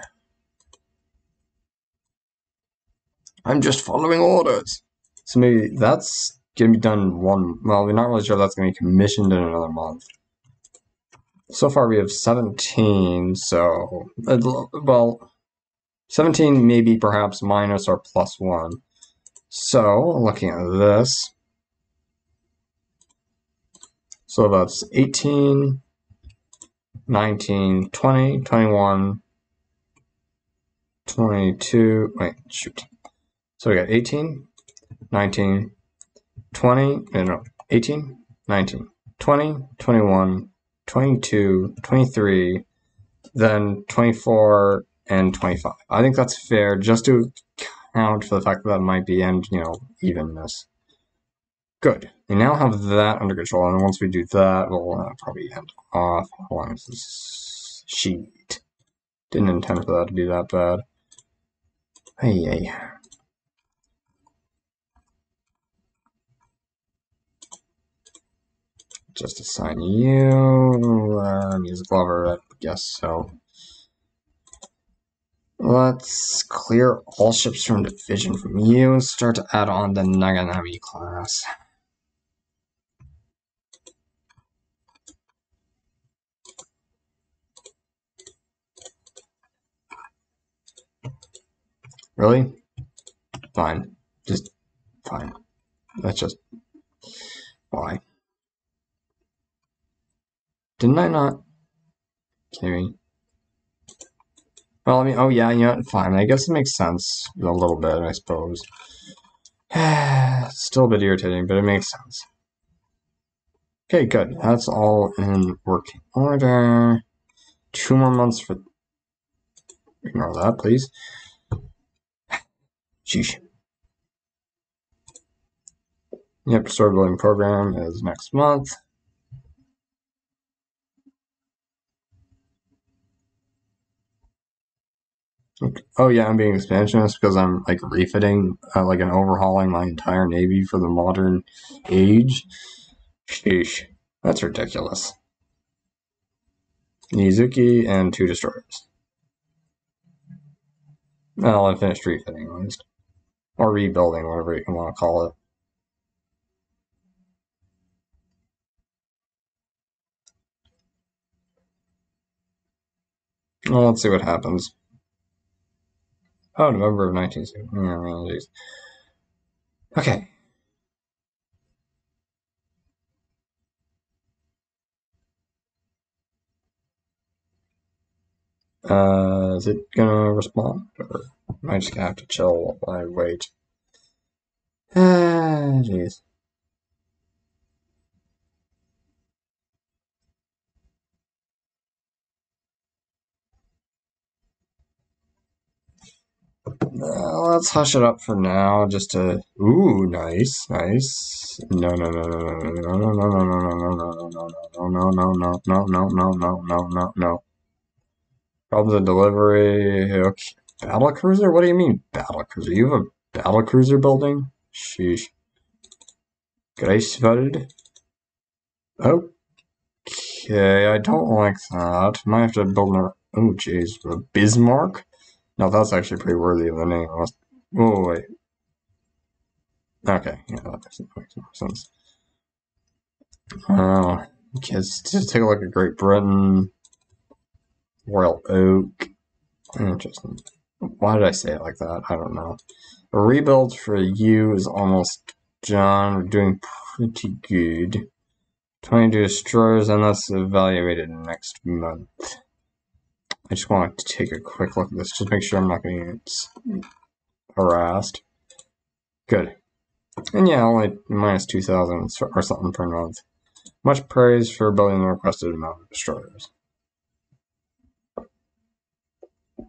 I'm just following orders. So maybe that's going to be done in 1... Well, we're not really sure if that's going to be commissioned in another month. So far we have 17, so, well, 17 maybe perhaps minus or plus 1. So, looking at this, so that's 18, 19, 20, 21, 22, wait, shoot. So we got 18, 19, 20, no, 18, 19, 20, 21, 22, 23, then 24, and 25. I think that's fair, just to account for the fact that that might be end, you know, evenness. Good. We now have that under control, and once we do that, we'll probably end off. How long is this sheet? Didn't intend for that to be that bad. Hey. Just assign you, music lover, I guess so. Let's clear all ships from division from you and start to add on the Naganami class. Really? Fine. Just fine. That's just why. Didn't I not? Kidding. Well, I mean, oh yeah, you know, fine. I guess it makes sense a little bit, I suppose. Still a bit irritating, but it makes sense. Okay, good. That's all in working order. 2 more months for... Ignore that, please. Sheesh. Yep, store building program is next month. Okay. Oh yeah, I'm being expansionist because I'm like refitting, like an overhauling my entire navy for the modern age. Sheesh, that's ridiculous. Nizuki and 2 destroyers. Well, I finished refitting at least, or rebuilding, whatever you want to call it. Well, let's see what happens. Oh, November of 1970. Okay. Is it gonna respond? Or am I just gonna have to chill while I wait? Ah, jeez. Let's hush it up for now, just to... Ooh, nice, nice. No, no, no, no, no, no, no, no, no, no, no, no, no, no, no, no, no, no, no, no, no, no. Problems of delivery. Okay. Battle cruiser? What do you mean, battle cruiser? You have a battle cruiser building? Sheesh. Gracefeld. Okay, I don't like that. Might have to build another. Oh, jeez. Bismarck? No, that's actually pretty worthy of the name. Oh, wait. Okay, yeah, that makes more sense. Okay, let's just take a look at Great Britain. Royal Oak. Interesting. Why did I say it like that? I don't know. A rebuild for you is almost done. We're doing pretty good. 22 destroyers, and that's evaluated next month. I just want to take a quick look at this, just make sure I'm not going to get harassed. Good. And yeah, only minus 2,000 or something per month. Much praise for building the requested amount of destroyers.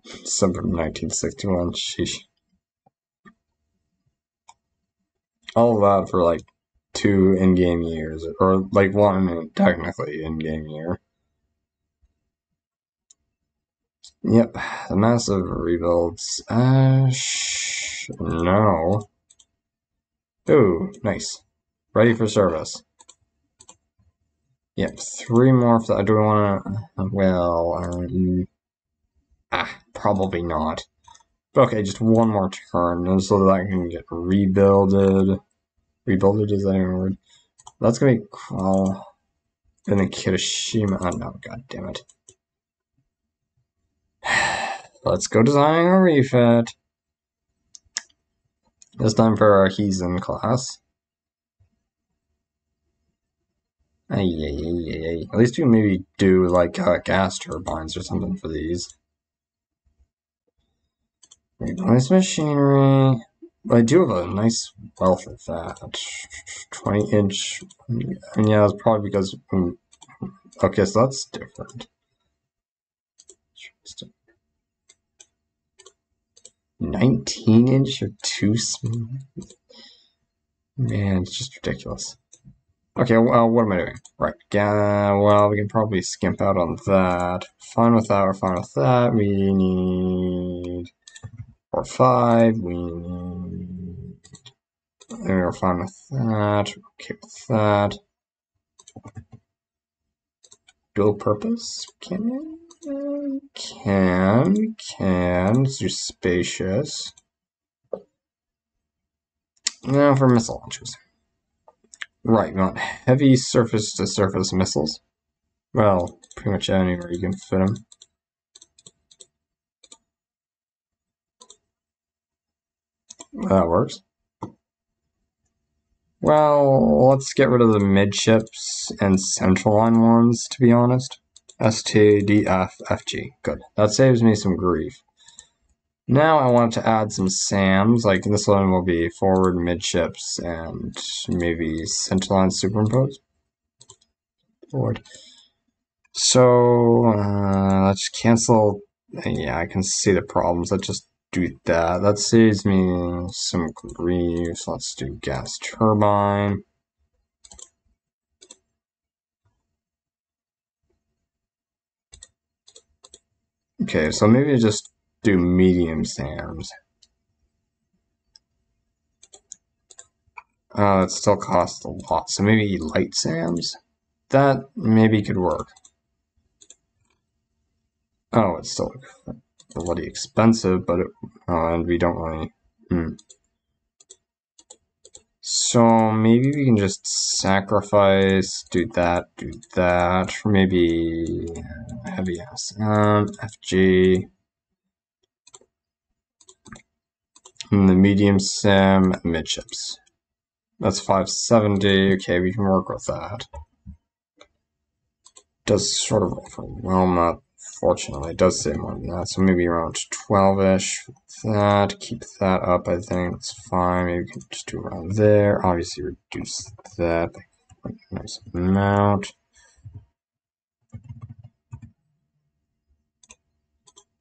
December 1961, sheesh. All of that for like 2 in-game years, or like 1 technically in-game year. Yep, the massive rebuilds. No. Ooh, nice. Ready for service. Yep, 3 more for that. Do we want to... Well, probably not. Okay, just 1 more turn, so that can get rebuilded. Rebuilded, is that even a word? That's going to be... and then Kirishima... Oh, no, god damn it. Let's go design a refit. This time for our Heisen class. At least you maybe do like gas turbines or something for these. Replace machinery. I do have a nice wealth of that. 20-inch. And yeah, that's probably because. Okay, so that's different. Interesting. 19-inch or too small? Man, it's just ridiculous. Okay, well, what am I doing? Right, well, we can probably skimp out on that. Fine with that, we're fine with that. We need 4, 5. We need... We're fine with that. Okay with that. Dual purpose? Can we? It's just spacious. Now for missile launchers. Right, we want heavy surface-to-surface missiles. Well, pretty much anywhere you can fit them. That works. Well, let's get rid of the midships and central line ones, to be honest. STDFFG. Good. That saves me some grief. Now I want to add some SAMs. Like this one will be forward, midships, and maybe center line superimposed. Forward. So let's cancel. Yeah, I can see the problems. Let's just do that. That saves me some grief. So let's do gas turbine. Okay, so maybe just do medium SAMs. It still costs a lot, so maybe light SAMs? That maybe could work. Oh, it's still bloody expensive, but it, and we don't really... So maybe we can just sacrifice, do that, or maybe heavy SM, FG, and the medium SIM midships. That's 570, okay, we can work with that. Does sort of overwhelm that, fortunately, it does save more than that, so maybe around 12-ish for that, keep that up, I think, it's fine, maybe we can just do around there, obviously reduce that by a nice amount.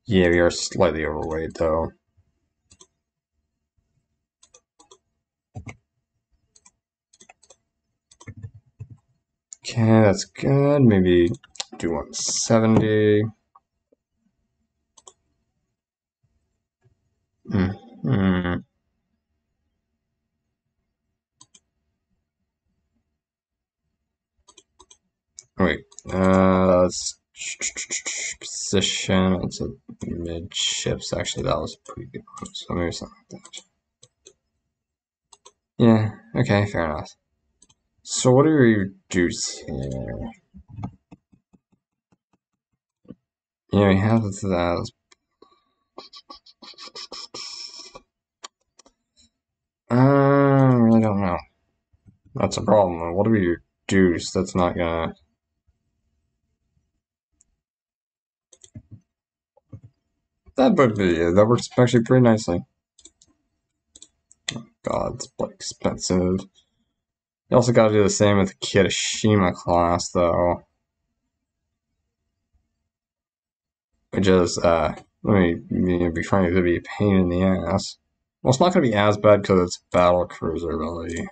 Yeah, we are slightly overweight, though. That's good. Maybe do 170. Mm-hmm. Wait, let's position. It's a midships. Actually, that was a pretty good one. So maybe something like that. Yeah, okay, fair enough. So what do we do here? Yeah, we have that. I really don't know. That's a problem. What do we do that's not gonna... That would be it. That works actually pretty nicely. God, it's like expensive. You also gotta do the same with the Kirishima class, though. Which is, be trying to be a pain in the ass. Well, it's not gonna be as bad because it's battle cruiser, really.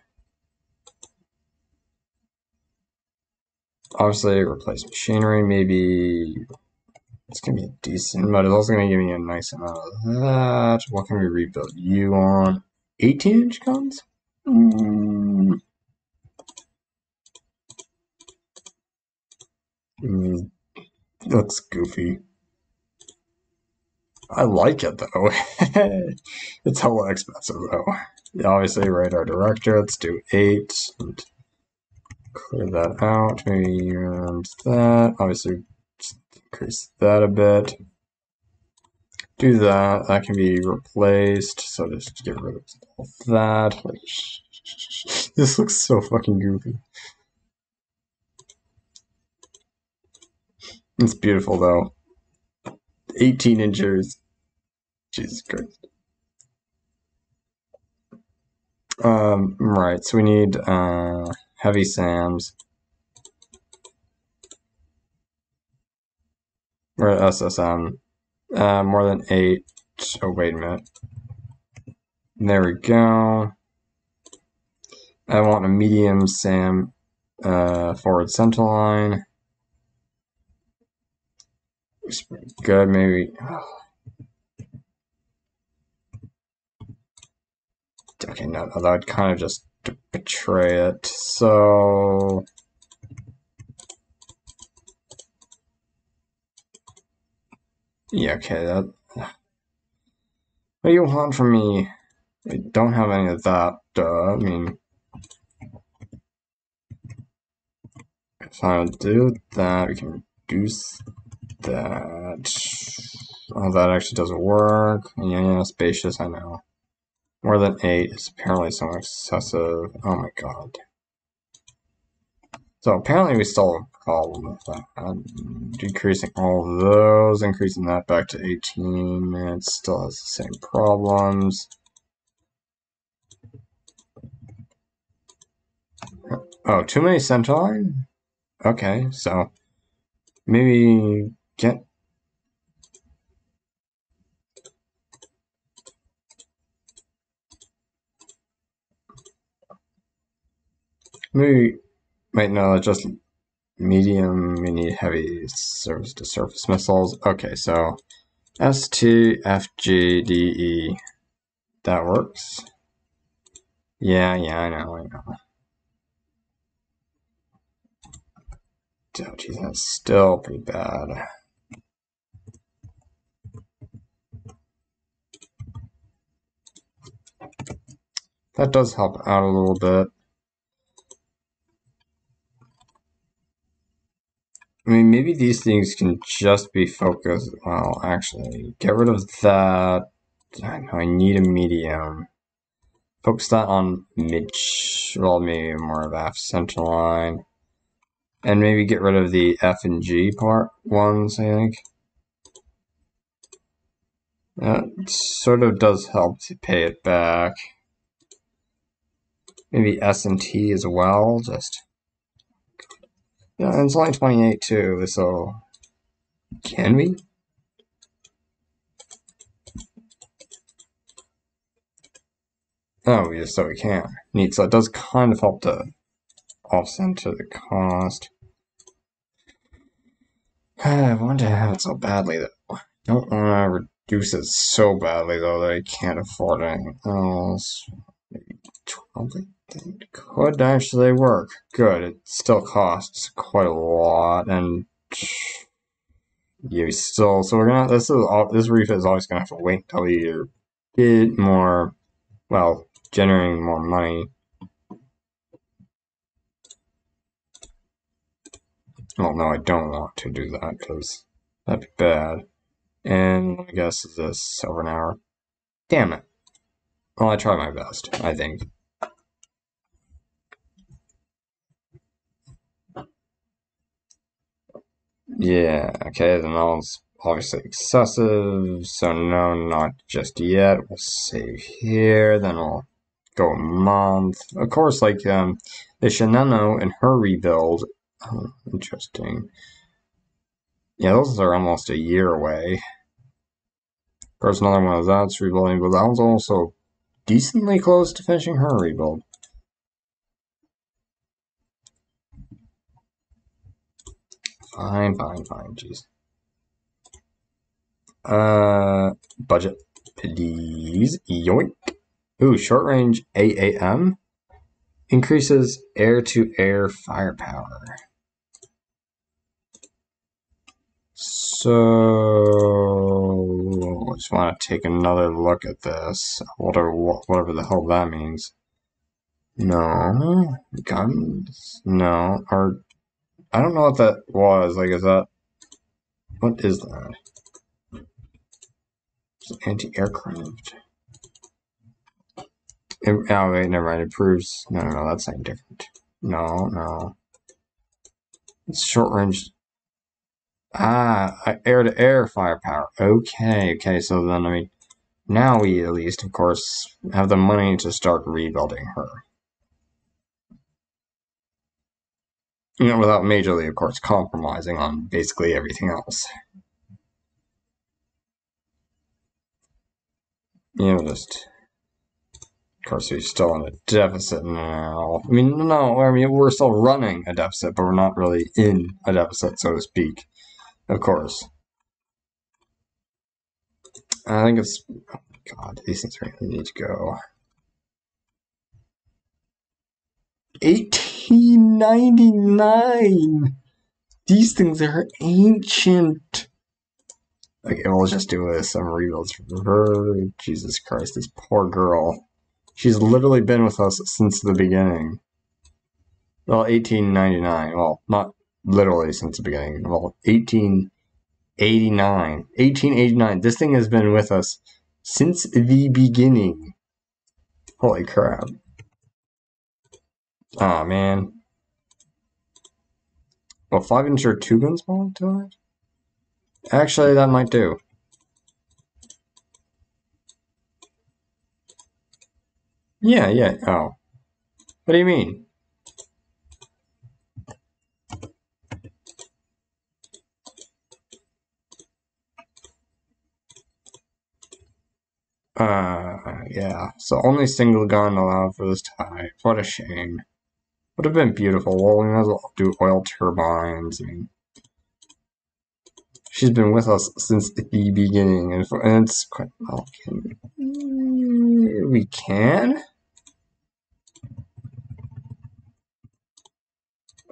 Obviously, replace machinery, maybe. It's gonna be decent, but it's also gonna give me a nice amount of that. What can we rebuild you on? 18-inch guns? Mm. Mm. That's goofy. I like it, though. It's hella expensive, though. Obviously, right, our director. Let's do 8. And clear that out. Maybe around that. Obviously, just increase that a bit. Do that. That can be replaced. So just get rid of all that. Like, this looks so fucking goofy. It's beautiful though. 18 inches. Jesus Christ. Right. So we need heavy SAMs. Or SSM. More than 8. Oh, wait a minute. There we go. I want a medium SAM forward center line. Good, maybe. Okay, no, that would kind of just betray it. So. Yeah, okay, that... What do you want from me? I don't have any of that, duh, I mean... If I do that, we can do that... Oh, that actually doesn't work. Yeah, spacious, I know. More than 8 is apparently somewhat excessive. Oh my god. So apparently we still have a problem with that. Decreasing all of those, increasing that back to 18, and it still has the same problems. Oh, too many Centauri? Okay, so maybe get... Maybe... Wait, no, just medium, we need heavy surface-to-surface missiles. Okay, so S2FGDE. That works. Yeah, I know. Oh, geez, that's still pretty bad. That does help out a little bit. I mean, maybe these things can just be focused. Well, actually, get rid of that. I know I need a medium. Focus that on mid. Well, maybe more of F center line, and maybe get rid of the F and G part ones. I think that sort of does help to pay it back. Maybe S and T as well. Just. Yeah, and it's only 28 too, so can we? Oh, yes, so we can. Neat, so it does kind of help to offset to the cost. I want to have it so badly, though. I don't want to reduce it so badly, though, that I can't afford anything else. Maybe 12, I think. Could actually work. Good. It still costs quite a lot, and... you still... So we're gonna... This refit is always gonna have to wait until you're a bit more... well, generating more money. Well, no, I don't want to do that, because that'd be bad. And I guess is this over an hour. Damn it. Well, I try my best, I think. Yeah, okay, then that was obviously excessive, so no, not just yet. We'll save here, then we'll go a month. Of course, like, the Shinano and her rebuild. Oh, interesting. Yeah, those are almost a year away. Of course, another one of that's rebuilding, but that was also decently close to finishing her rebuild. Fine, fine, fine, jeez. Budget, please. Yoink. Ooh, short range AAM. Increases air-to-air firepower. So... I just want to take another look at this. Whatever the hell that means. No. Guns? No. Or... I don't know what that was. Like, is that... what is that? Anti-aircraft. Oh, wait, never mind. It proves... no, no, no, that's not different. No, no. It's short-range... ah, air-to-air firepower. Okay, okay, so then, I mean... now we, at least, of course, have the money to start rebuilding her. You know, without majorly, of course, compromising on basically everything else. You know, just... of course, we're still in a deficit now. I mean, no, I mean, we're still running a deficit, but we're not really in a deficit, so to speak. Of course. I think it's... oh God, these things really need to go. 1899! These things are ancient! Okay, well, let's just do some rebuilds for her. Jesus Christ, this poor girl. She's literally been with us since the beginning. Well, 1899. Well, not literally since the beginning. Well, 1889. 1889. This thing has been with us since the beginning. Holy crap. Aw, man. Well, 5-inch or 2-guns belong to it? Actually, that might do. Yeah, yeah, oh. What do you mean? Yeah, so only single gun allowed for this type. What a shame. Would have been beautiful. Well, we might as well do oil turbines. I mean, she's been with us since the beginning, and it's quite... well, we can...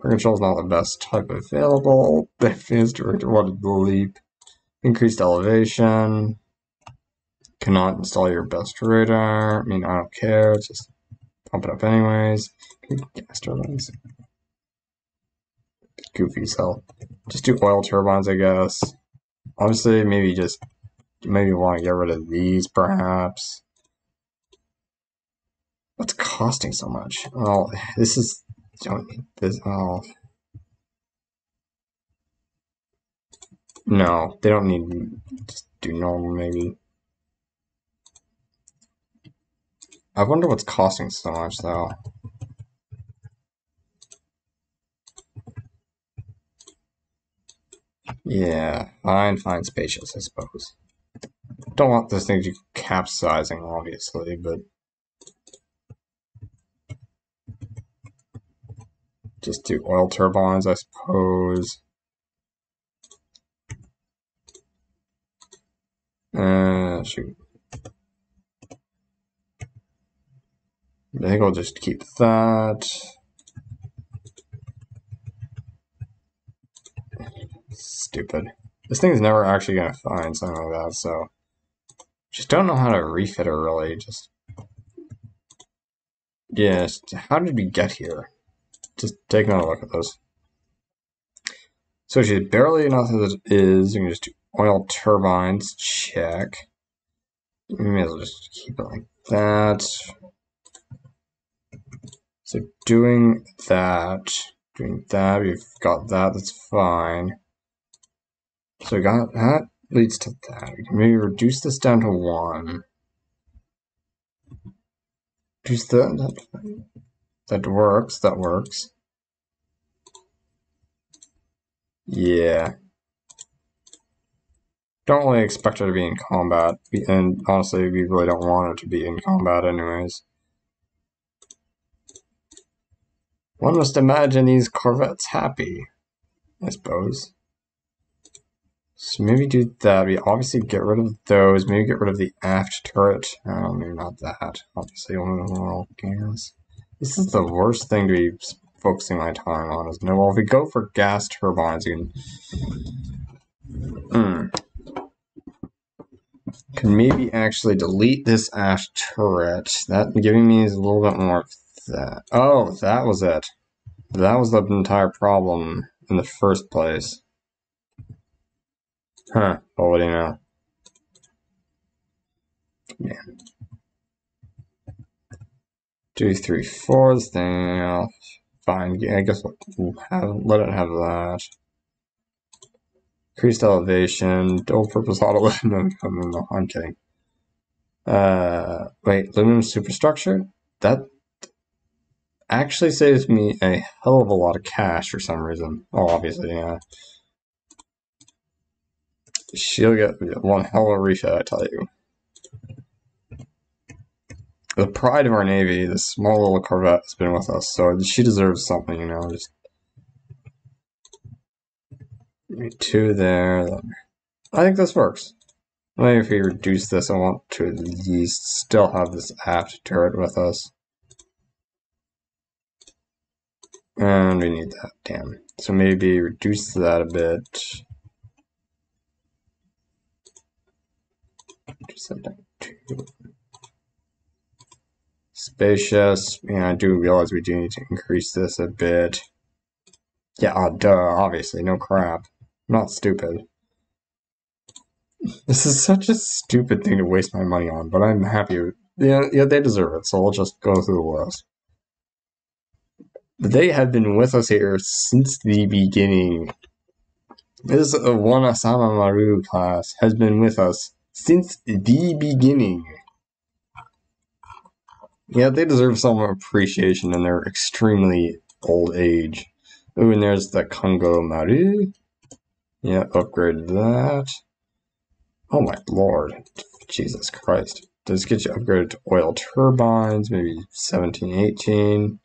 control is not the best type available. The phase director wanted to leap. Increased elevation. Cannot install your best radar. I mean, I don't care. Just pump it up anyways. Gas turbines. Goofy as hell. Just do oil turbines, I guess. Obviously, maybe just... maybe want to get rid of these, perhaps. What's costing so much? Oh, this is... don't need this. Oh. No, they don't need... just do normal, maybe. I wonder what's costing so much, though. Yeah, fine, fine, spacious, I suppose. Don't want this thing to capsizing, obviously, but... just do oil turbines, I suppose. parachute. I think I'll just keep that. Stupid. This thing's never actually going to find something like that, so... Just don't know how to refit her, really. Just... Yeah, how did we get here? Just take another look at this. So she's barely enough as it is. You can just do oil turbines. Check. We may as well just keep it like that. So doing that, we've got that, that's fine. So we got that leads to that. We can maybe reduce this down to 1. Reduce that works, that works. Yeah. Don't really expect her to be in combat, and honestly, we really don't want her to be in combat anyways. One must imagine these corvettes happy, I suppose. So maybe do that. We obviously get rid of those. Maybe get rid of the aft turret. Oh, maybe not that. Obviously, only the oil cannons. This is the worst thing to be focusing my time on. Is no. Well, if we go for gas turbines, you can. Can maybe actually delete this aft turret. That giving me a little bit more. That. Oh, that was it. That was the entire problem in the first place. Huh, well, what do you know? Man. 2, 3, 4, this thing, I'll find, I guess we'll have, let it have that. Increased elevation, dual-purpose auto-aluminum, no, I'm kidding. Wait, aluminum superstructure? That... actually saves me a hell of a lot of cash for some reason. Oh, obviously, yeah. She'll get one hell of a refit, I tell you. The pride of our Navy, this small little corvette has been with us, so she deserves something, you know. Just... maybe 2 there. I think this works. Maybe if we reduce this, I want to at least still have this aft turret with us. And we need that, damn. So maybe reduce that a bit. Just set down 2. Spacious. Yeah, I do realize we do need to increase this a bit. Yeah, duh, obviously, no crap. I'm not stupid. This is such a stupid thing to waste my money on, but I'm happy. Yeah, they deserve it, so I'll just go through the list. They have been with us here since the beginning. This one Asama Maru class has been with us since the beginning. Yeah, they deserve some appreciation in their extremely old age. Ooh, and there's the Kongo Maru. Yeah, upgrade that. Oh my lord. Jesus Christ. Does get you upgraded to oil turbines, maybe 17, 18.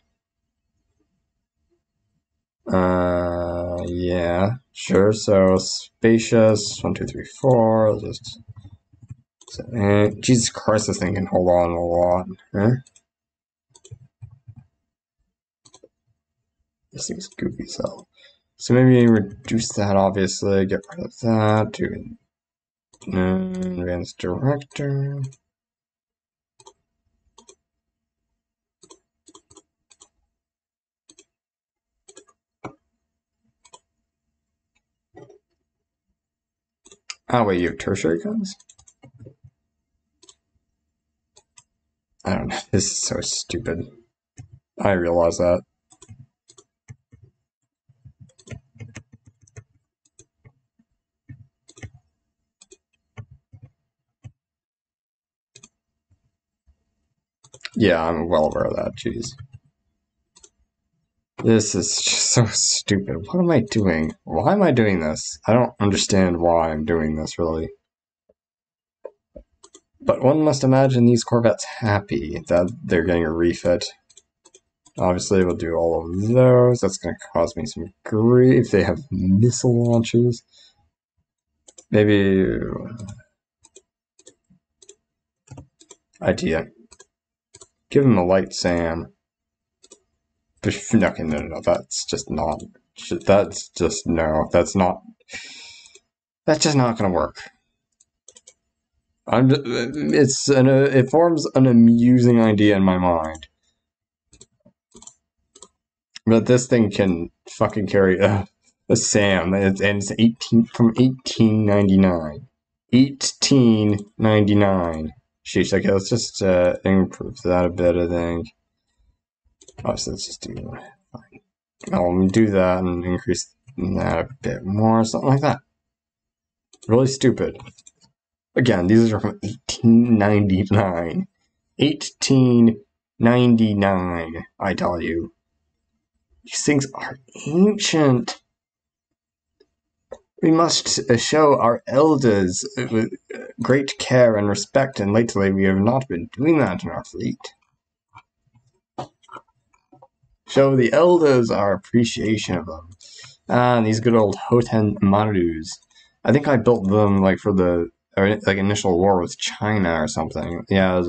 Yeah, sure. So spacious, 1, 2, 3, 4. Just Jesus Christ, this thing can hold on a lot. This thing's goofy, so maybe reduce that. Obviously, get rid of that. Do advanced director. Oh, wait, you have tertiary guns? I don't know. This is so stupid. I realize that. Yeah, I'm well aware of that. Jeez. This is just so stupid. What am I doing? Why am I doing this? I don't understand why I'm doing this, really. But one must imagine these corvettes happy that they're getting a refit. Obviously, we'll do all of those. That's going to cause me some grief. They have missile launchers. Maybe... idea. Give him a light Sam. No, that's just not gonna work. It forms an amusing idea in my mind. But this thing can fucking carry a Sam, and it's 1899. 1899. Sheesh, okay, let's just improve that a bit, I think. Oh, so let's just do fine. I'll do that and increase that a bit more, something like that. Really stupid. Again, these are from 1899. 1899, I tell you. These things are ancient. We must show our elders with great care and respect, and lately we have not been doing that in our fleet. Show the elders our appreciation of them. Ah, these good old Hotan Marus. I think I built them like for the initial war with China or something. Yeah, I was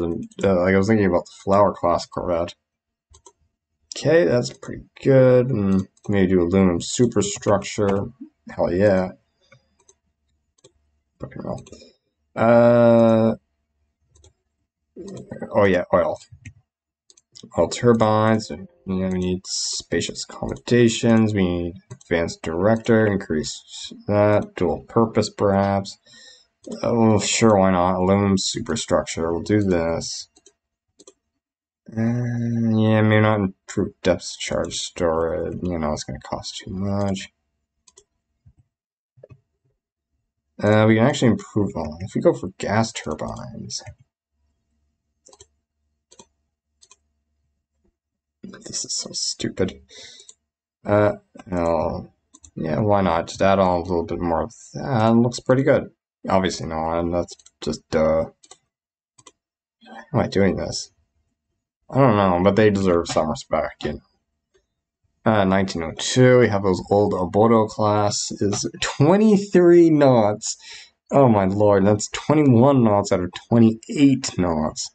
thinking about the Flower class corvette. Okay, that's pretty good. And maybe do aluminum superstructure. Hell yeah. Fucking hell. Oh yeah, oil. Oil turbines. We need spacious accommodations. We need advanced director. Increase that. Dual purpose, perhaps. Oh, sure, why not? Aluminum superstructure. We'll do this. Yeah, maybe not improve depth charge storage. You know, it's going to cost too much. We can actually improve on if we go for gas turbines. This is so stupid. Oh, yeah, why not? Just add on a little bit more of that. Looks pretty good. Obviously not, and that's just, why am I doing this? I don't know, but they deserve some respect, you know. 1902, we have those old Oboto class, is 23 knots. Oh my lord, that's 21 knots out of 28 knots.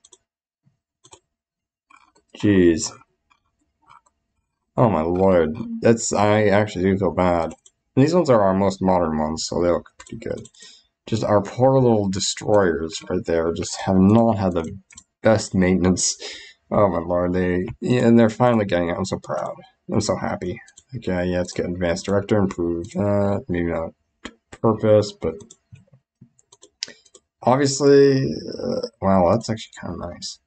Jeez. Oh my lord, that's, I actually do feel bad. And these ones are our most modern ones, so they look pretty good. Just our poor little destroyers right there just have not had the best maintenance. Oh my lord, and they're finally getting it. I'm so proud. I'm so happy. Okay, yeah, let's get advanced director, improve that. Maybe not purpose, but obviously, wow, that's actually kind of nice.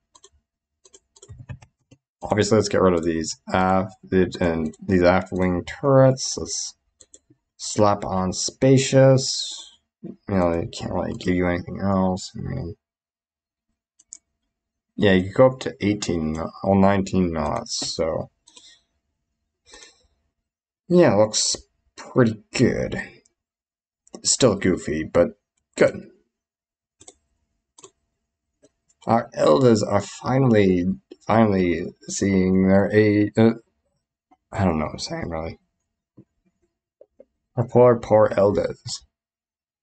Obviously, let's get rid of these aft and these aft wing turrets. Let's slap on spacious. You know, they can't really give you anything else. I mean, yeah, you go up to 18 or 19 knots, so. Yeah, looks pretty good. Still goofy, but good. Our elders are finally seeing their age. I don't know what I'm saying, really. Our poor, poor elders.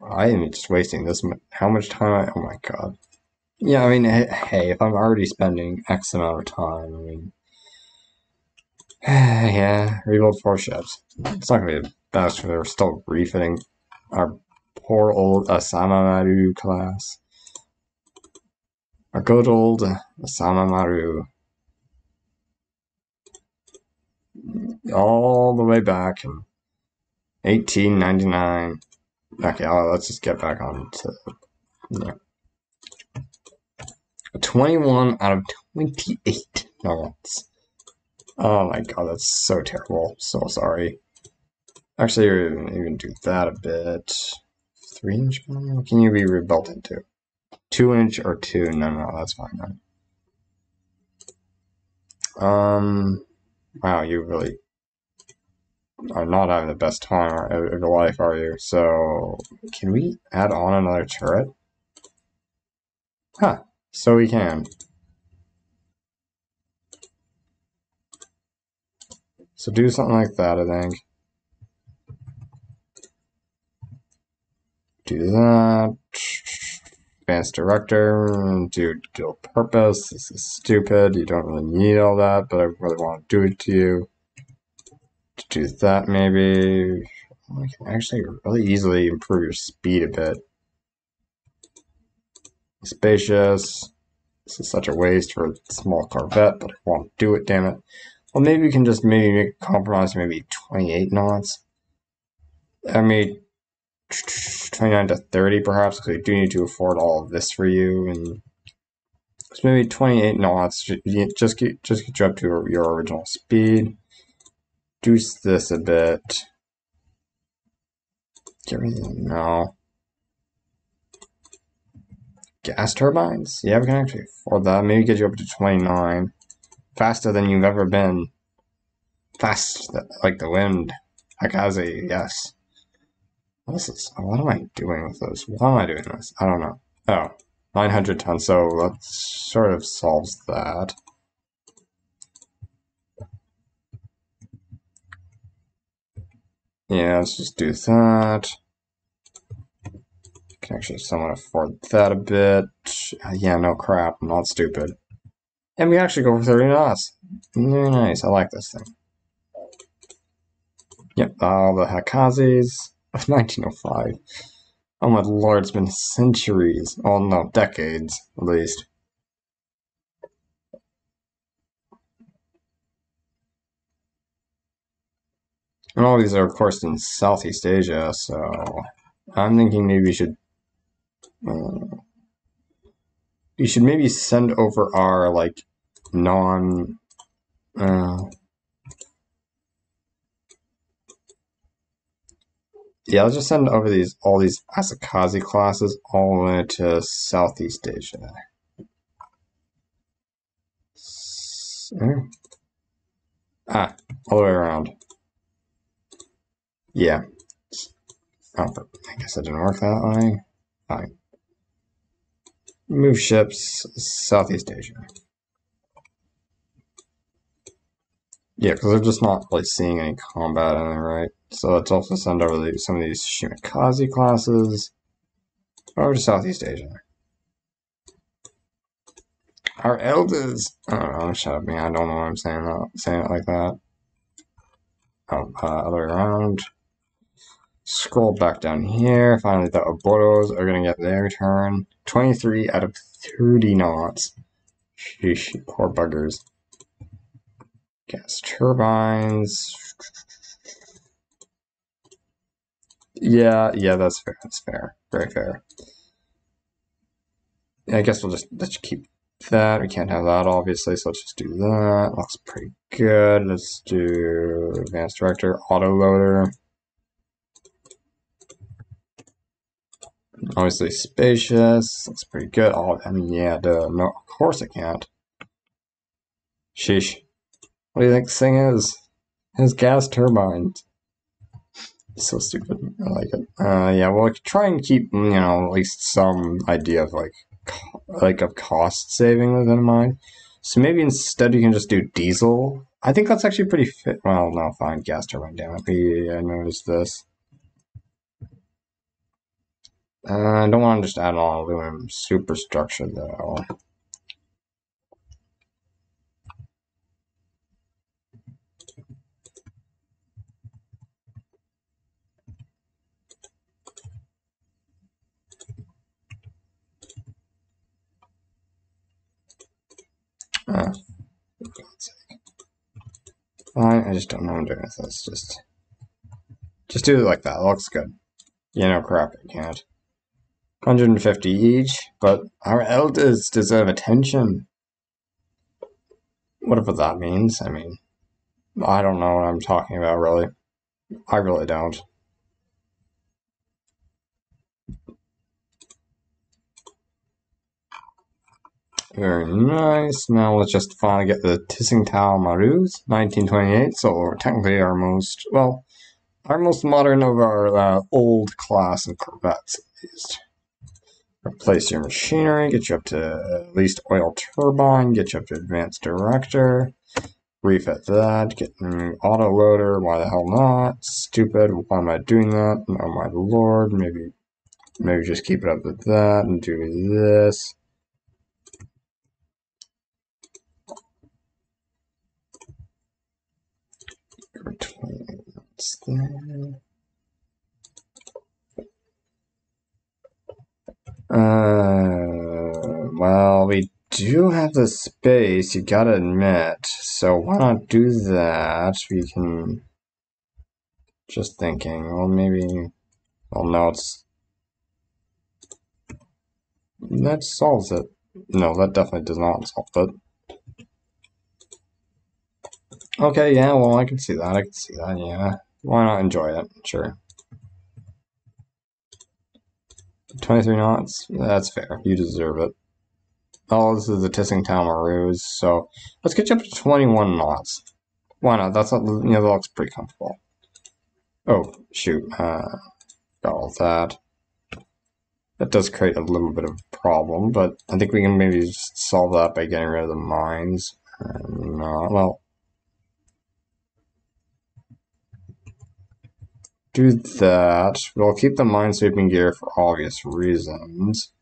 I am just wasting this. How much time? Oh my god. Yeah, I mean, hey, if I'm already spending X amount of time, I mean. Yeah, rebuild 4 ships. It's not going to be the best, we're still refitting our poor old Asama Maru class. Our good old Asama Maru. All the way back in 1899. Okay, let's just get back on to... Yeah. 21 out of 28 knots. Oh my god, that's so terrible. So sorry. Actually, even do that a bit. 3-inch? Can you be rebuilt into? 2-inch or 2? No, that's fine. No. Wow, you really are not having the best time of your life, are you? So, can we add on another turret? Huh, so we can. So do something like that, I think. Do that. Advanced Director, do dual purpose. This is stupid. You don't really need all that, but I really want to do it to you. To do that, maybe. I can actually really easily improve your speed a bit. Spacious. This is such a waste for a small Corvette, but I won't do it, damn it. Well, maybe we can just maybe make a compromise, maybe 28 knots. I mean, 29 to 30 perhaps, because we do need to afford all of this for you. And so maybe 28 knots, just get you up to your original speed. Reduce this a bit. Get rid of them now. Gas turbines? Yeah, we can actually afford that. Maybe get you up to 29. Faster than you've ever been. Fast like the wind. Akikaze, yes. What am I doing with those? Why am I doing this? I don't know. Oh, 900 tons, so that sort of solves that. Yeah, let's just do that. Can actually someone afford that a bit? Yeah, no crap, I'm not stupid. And we actually go for 30 knots. Very nice, I like this thing. Yep, all the Hakazes. 1905. Oh my lord, it's been centuries. Oh no, decades, at least. And all these are, of course, in Southeast Asia, so I'm thinking maybe we should maybe send over our like yeah, let's just send over all these Asakaze classes all the way to Southeast Asia. So, all the way around. Yeah. Oh, I guess it didn't work that way. Fine. Move ships, Southeast Asia. Yeah, because they're just not really seeing any combat in there, right? So let's also send over some of these Shimakaze classes over to Southeast Asia. Our elders! Oh, shut up, man. I don't know why I'm saying it like that. Oh, other way around. Scroll back down here. Finally, the Oboros are going to get their turn. 23 out of 30 knots. Sheesh, poor buggers. Gas turbines. Yeah, that's fair. That's fair. Very fair. I guess we'll just let's keep that. We can't have that, obviously, so let's just do that. Looks pretty good. Let's do advanced director, autoloader. Obviously spacious. Looks pretty good. Oh, I mean, yeah, duh. No, of course I can't. Sheesh. What do you think this thing is? It has gas turbines. It's so stupid. I like it. Yeah, well, like, try and keep, you know, at least some idea of, like, of cost saving within mind. So maybe instead you can just do diesel. I think that's actually pretty fit. Well, no, fine. Gas turbine, damn it. I noticed this. I don't want to just add on aluminum superstructure, though. For God's sake. Fine, I just don't know what I'm doing with this. Just do it like that. It looks good. Yeah, no crap, I can't. 150 each, but our elders deserve attention. Whatever that means, I mean, I don't know what I'm talking about, really. I really don't. Very nice. Now let's just finally get the Tsingtao Marus, 1928. So technically our most, well, our most modern of our old class of corvettes, at least. Replace your machinery, get you up to at least oil turbine, get you up to advanced director, refit that, get an autoloader, why the hell not? Stupid, why am I doing that? Oh my lord, maybe Maybe just keep it up with that and do this. That's there. Well, we do have the space, you gotta admit, so why not do that? We can, just thinking, well maybe, well no, it's, that solves it. No, that definitely does not solve it. Okay, yeah, well I can see that, yeah. Why not enjoy it, sure. 23 knots? That's fair. You deserve it. Oh, this is the Tsingtao Maru's, so let's get you up to 21 knots. Why not? That's not, you know, that looks pretty comfortable. Oh, shoot. Got all that. That does create a little bit of a problem, but I think we can maybe just solve that by getting rid of the mines. No, well. Do that. We'll keep the minesweeping gear for obvious reasons.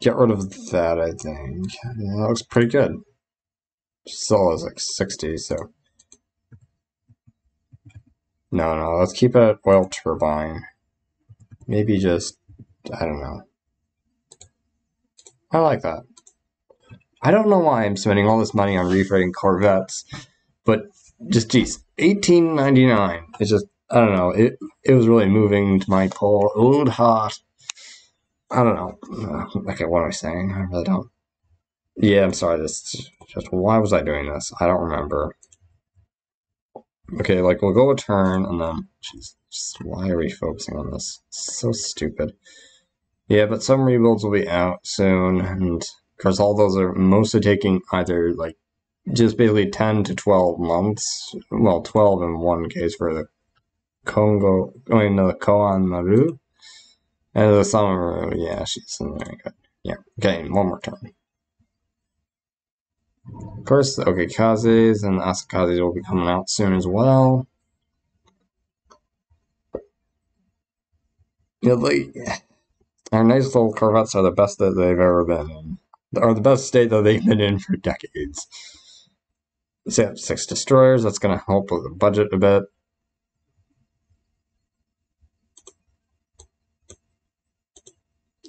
Get rid of that, I think. Yeah, that looks pretty good. Still is like 60, so. No, no, let's keep it oil turbine. Maybe just, I don't know. I like that. I don't know why I'm spending all this money on refitting Corvettes, but just geez, $18.99. It's just, I don't know, it was really moving to my poor old heart. I don't know. Okay, what am I saying? I really don't. Yeah, I'm sorry, this just, why was I doing this? I don't remember. Okay, like, we'll go a turn, and then, geez, why are we focusing on this? It's so stupid. Yeah, but some rebuilds will be out soon, and, of course, all those are mostly taking either, like, just basically 10 to 12 months. Well, 12 in one case for the Kongo, I mean, the Koan Maru. And the Asama Maru, yeah, she's in there, good. Yeah, okay, one more turn. Of course, the Okikazes and the Asakazes will be coming out soon as well. Yeah, our nice little Corvettes are the best that they've ever been in. Or the best state that they've been in for decades. Set up 6 destroyers, that's going to help with the budget a bit.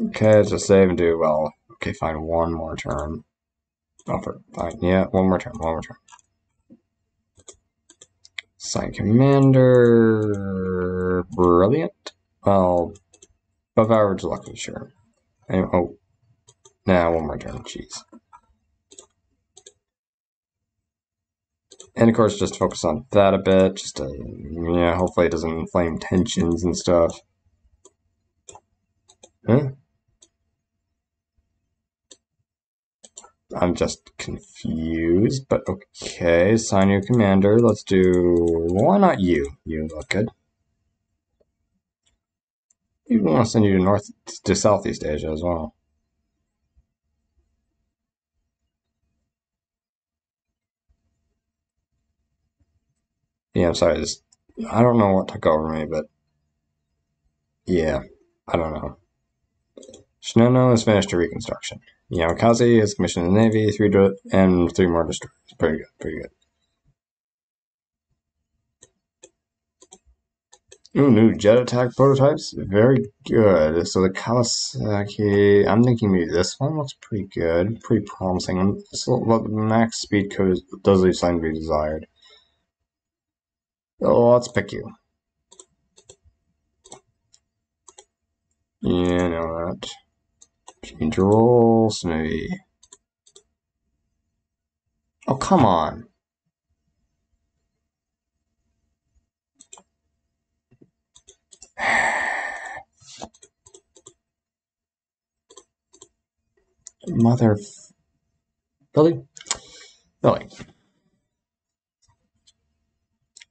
Okay, let's just save and do, well, okay, fine, one more turn. Oh, fine, yeah, one more turn. Sign Commander... Brilliant. Well, above average luck, sure. Anyway, oh, now one more turn, jeez. And of course, just focus on that a bit, just to, yeah, hopefully it doesn't inflame tensions and stuff. Huh? I'm just confused, but okay, sign your commander, let's do, why not you? You look good. We want to send you to Southeast Asia as well. Yeah, I'm sorry, this, I don't know what took over me, but yeah, I don't know. Shinano is finished to reconstruction. Yamakaze is commissioned in the Navy, 3 more destroyers. Pretty good, pretty good. Ooh, new jet attack prototypes. Very good. So the Kawasaki, I'm thinking maybe this one looks pretty good, pretty promising. So, well, the max speed code does leave something to be desired. Oh, let's pick you. Yeah, know that. Change roles, maybe. Oh, come on. Mother. Really? Well,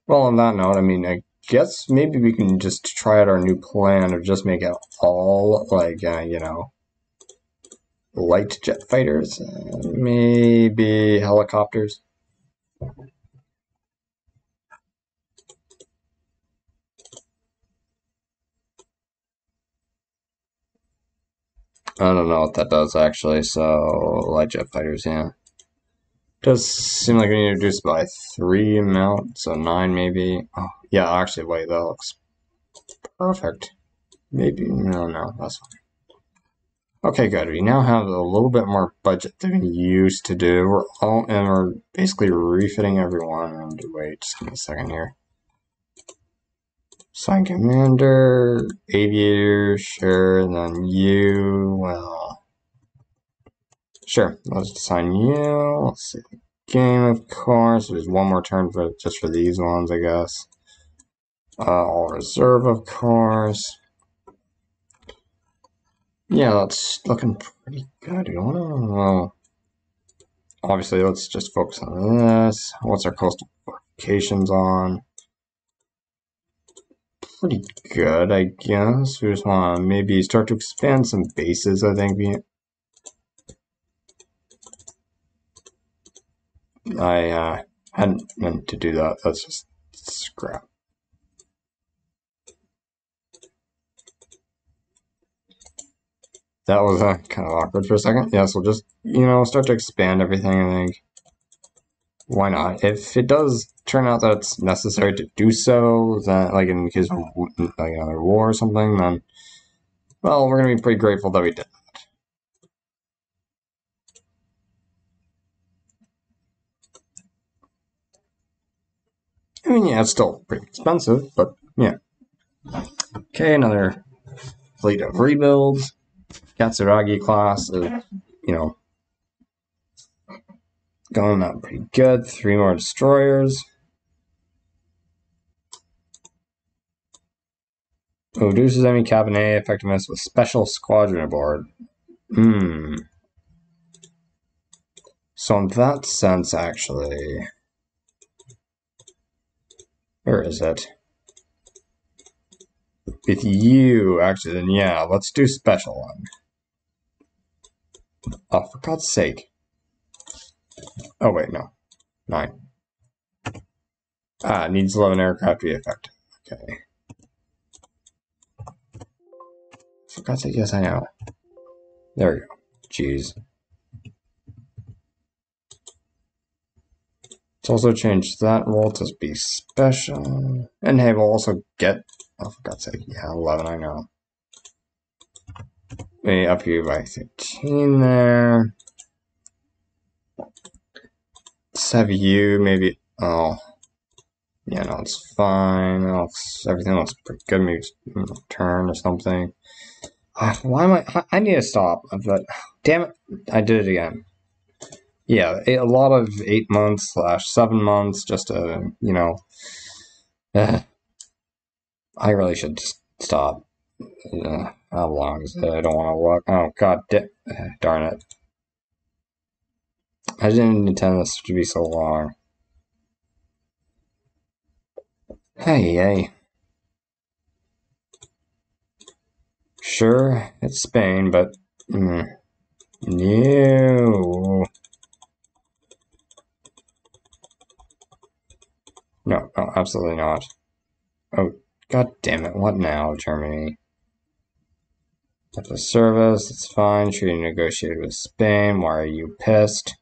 on that note, I mean, I guess maybe we can just try out our new plan of just make it all, like, you know, light jet fighters, maybe helicopters. I don't know what that does actually, so light jet fighters, yeah. Does seem like we need to reduce by 3 amount, so 9 maybe. Oh, yeah, actually, wait, that looks perfect. Maybe, no, that's fine. Okay, good, we now have a little bit more budget than we used to do. We're basically refitting everyone, and wait, just give me a second here. Sign Commander, Aviator, sure, and then you, well, sure, let's assign you, let's see the game, of course, there's one more turn for just for these ones, I guess. All reserve, of course. Yeah, that's looking pretty good, you know. Obviously, let's just focus on this. What's our coastal fortifications on? Pretty good, I guess. We just want to maybe start to expand some bases, I think. I hadn't meant to do that. That's just scrap. That was kind of awkward for a second. Yeah, so just, start to expand everything, I think. Why not? If it does turn out that it's necessary to do so, that, like, in case of another war or something, then, well, we're going to be pretty grateful that we did that. I mean, yeah, it's still pretty expensive, but, yeah. Okay, another fleet of rebuilds. Katsuragi class is, going up pretty good. 3 more destroyers. Reduces enemy cabinet effectiveness with special squadron aboard. So in that sense, actually, where is it? With you, actually, then yeah, let's do special one. Oh, for God's sake. Oh wait, no. 9. Ah, needs 11 aircraft to be effective. Okay. For God's sake, yes I know. There we go. Jeez. Let's also change that role to be special. And hey, we'll also get, oh for God's sake, yeah, 11, I know. We up you by 13 there. Let's have you maybe. Oh, yeah, no, it's fine. Everything looks pretty good. Maybe turn or something. Why am I need to stop. But damn it, I did it again. Yeah, a lot of 8 months / 7 months. Just to, I really should just stop. How long is it? I don't want to walk. Oh God, darn it. I didn't intend this to be so long. Hey. Sure, it's Spain, but no. No, absolutely not. Oh, God damn it! What now, Germany? At the service, it's fine. Treaty negotiated with Spain. Why are you pissed?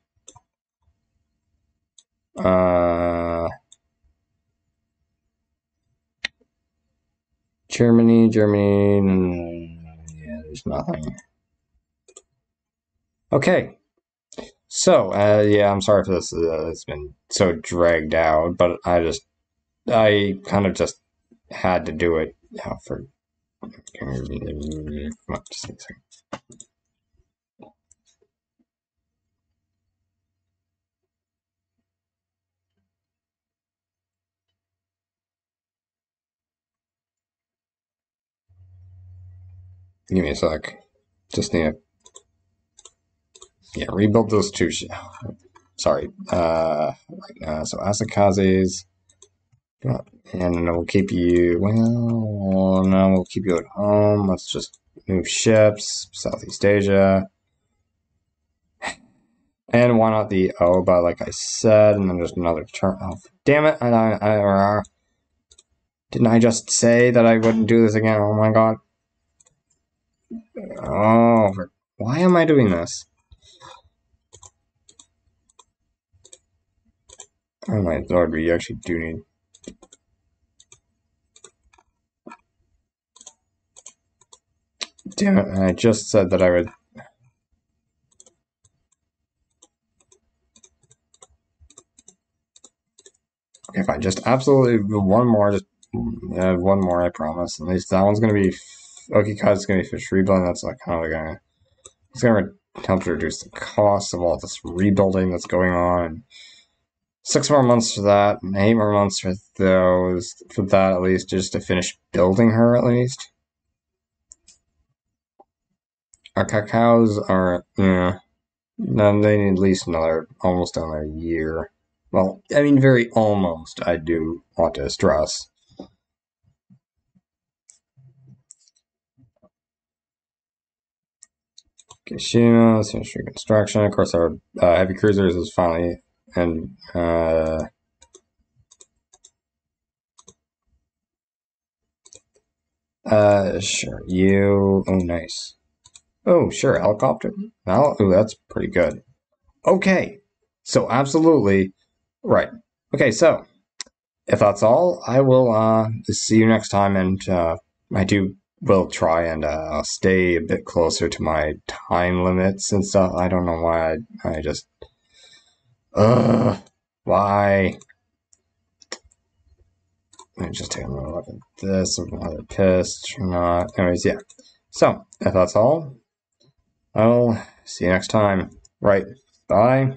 Germany, yeah, there's nothing. Okay. So, yeah, I'm sorry for this. It's been so dragged out, but I kind of just had to do it. Yeah, for, come on, just a second. Give me a sec. Just need to rebuild those two. Sorry. Right now. So Asakaze's, and we'll keep you. Well, no, we'll keep you at home. Let's just move ships. Southeast Asia. And why not the Oba, like I said, and then just another turn. Oh, damn it! I didn't I just say that I wouldn't do this again? Oh my God. Oh, for Why am I doing this? Oh my lord, we actually do need... Damn it, I just said that I would... If I just absolutely one more, just add one more, I promise. At least that one's gonna be Okikaze's gonna be fish rebuilding. That's like kind of gonna, it's gonna help to reduce the cost of all this rebuilding that's going on. 6 more months for that, and 8 more months for those for that at least, just to finish building her at least. Our cacaos are they need at least another almost another year. Well, I mean, very almost, I do want to stress. Kirishima, finished reconstruction. Of course, our heavy cruisers is finally, and sure, you, oh, nice. Oh, sure, helicopter. Oh, that's pretty good. Okay, so absolutely. Right. Okay, so if that's all, I will see you next time, and I will try and stay a bit closer to my time limits and stuff. I don't know why I just why. Let me just take another look at this. I'm either pissed or not. Anyways, yeah. So if that's all, I'll see you next time. Right. Bye.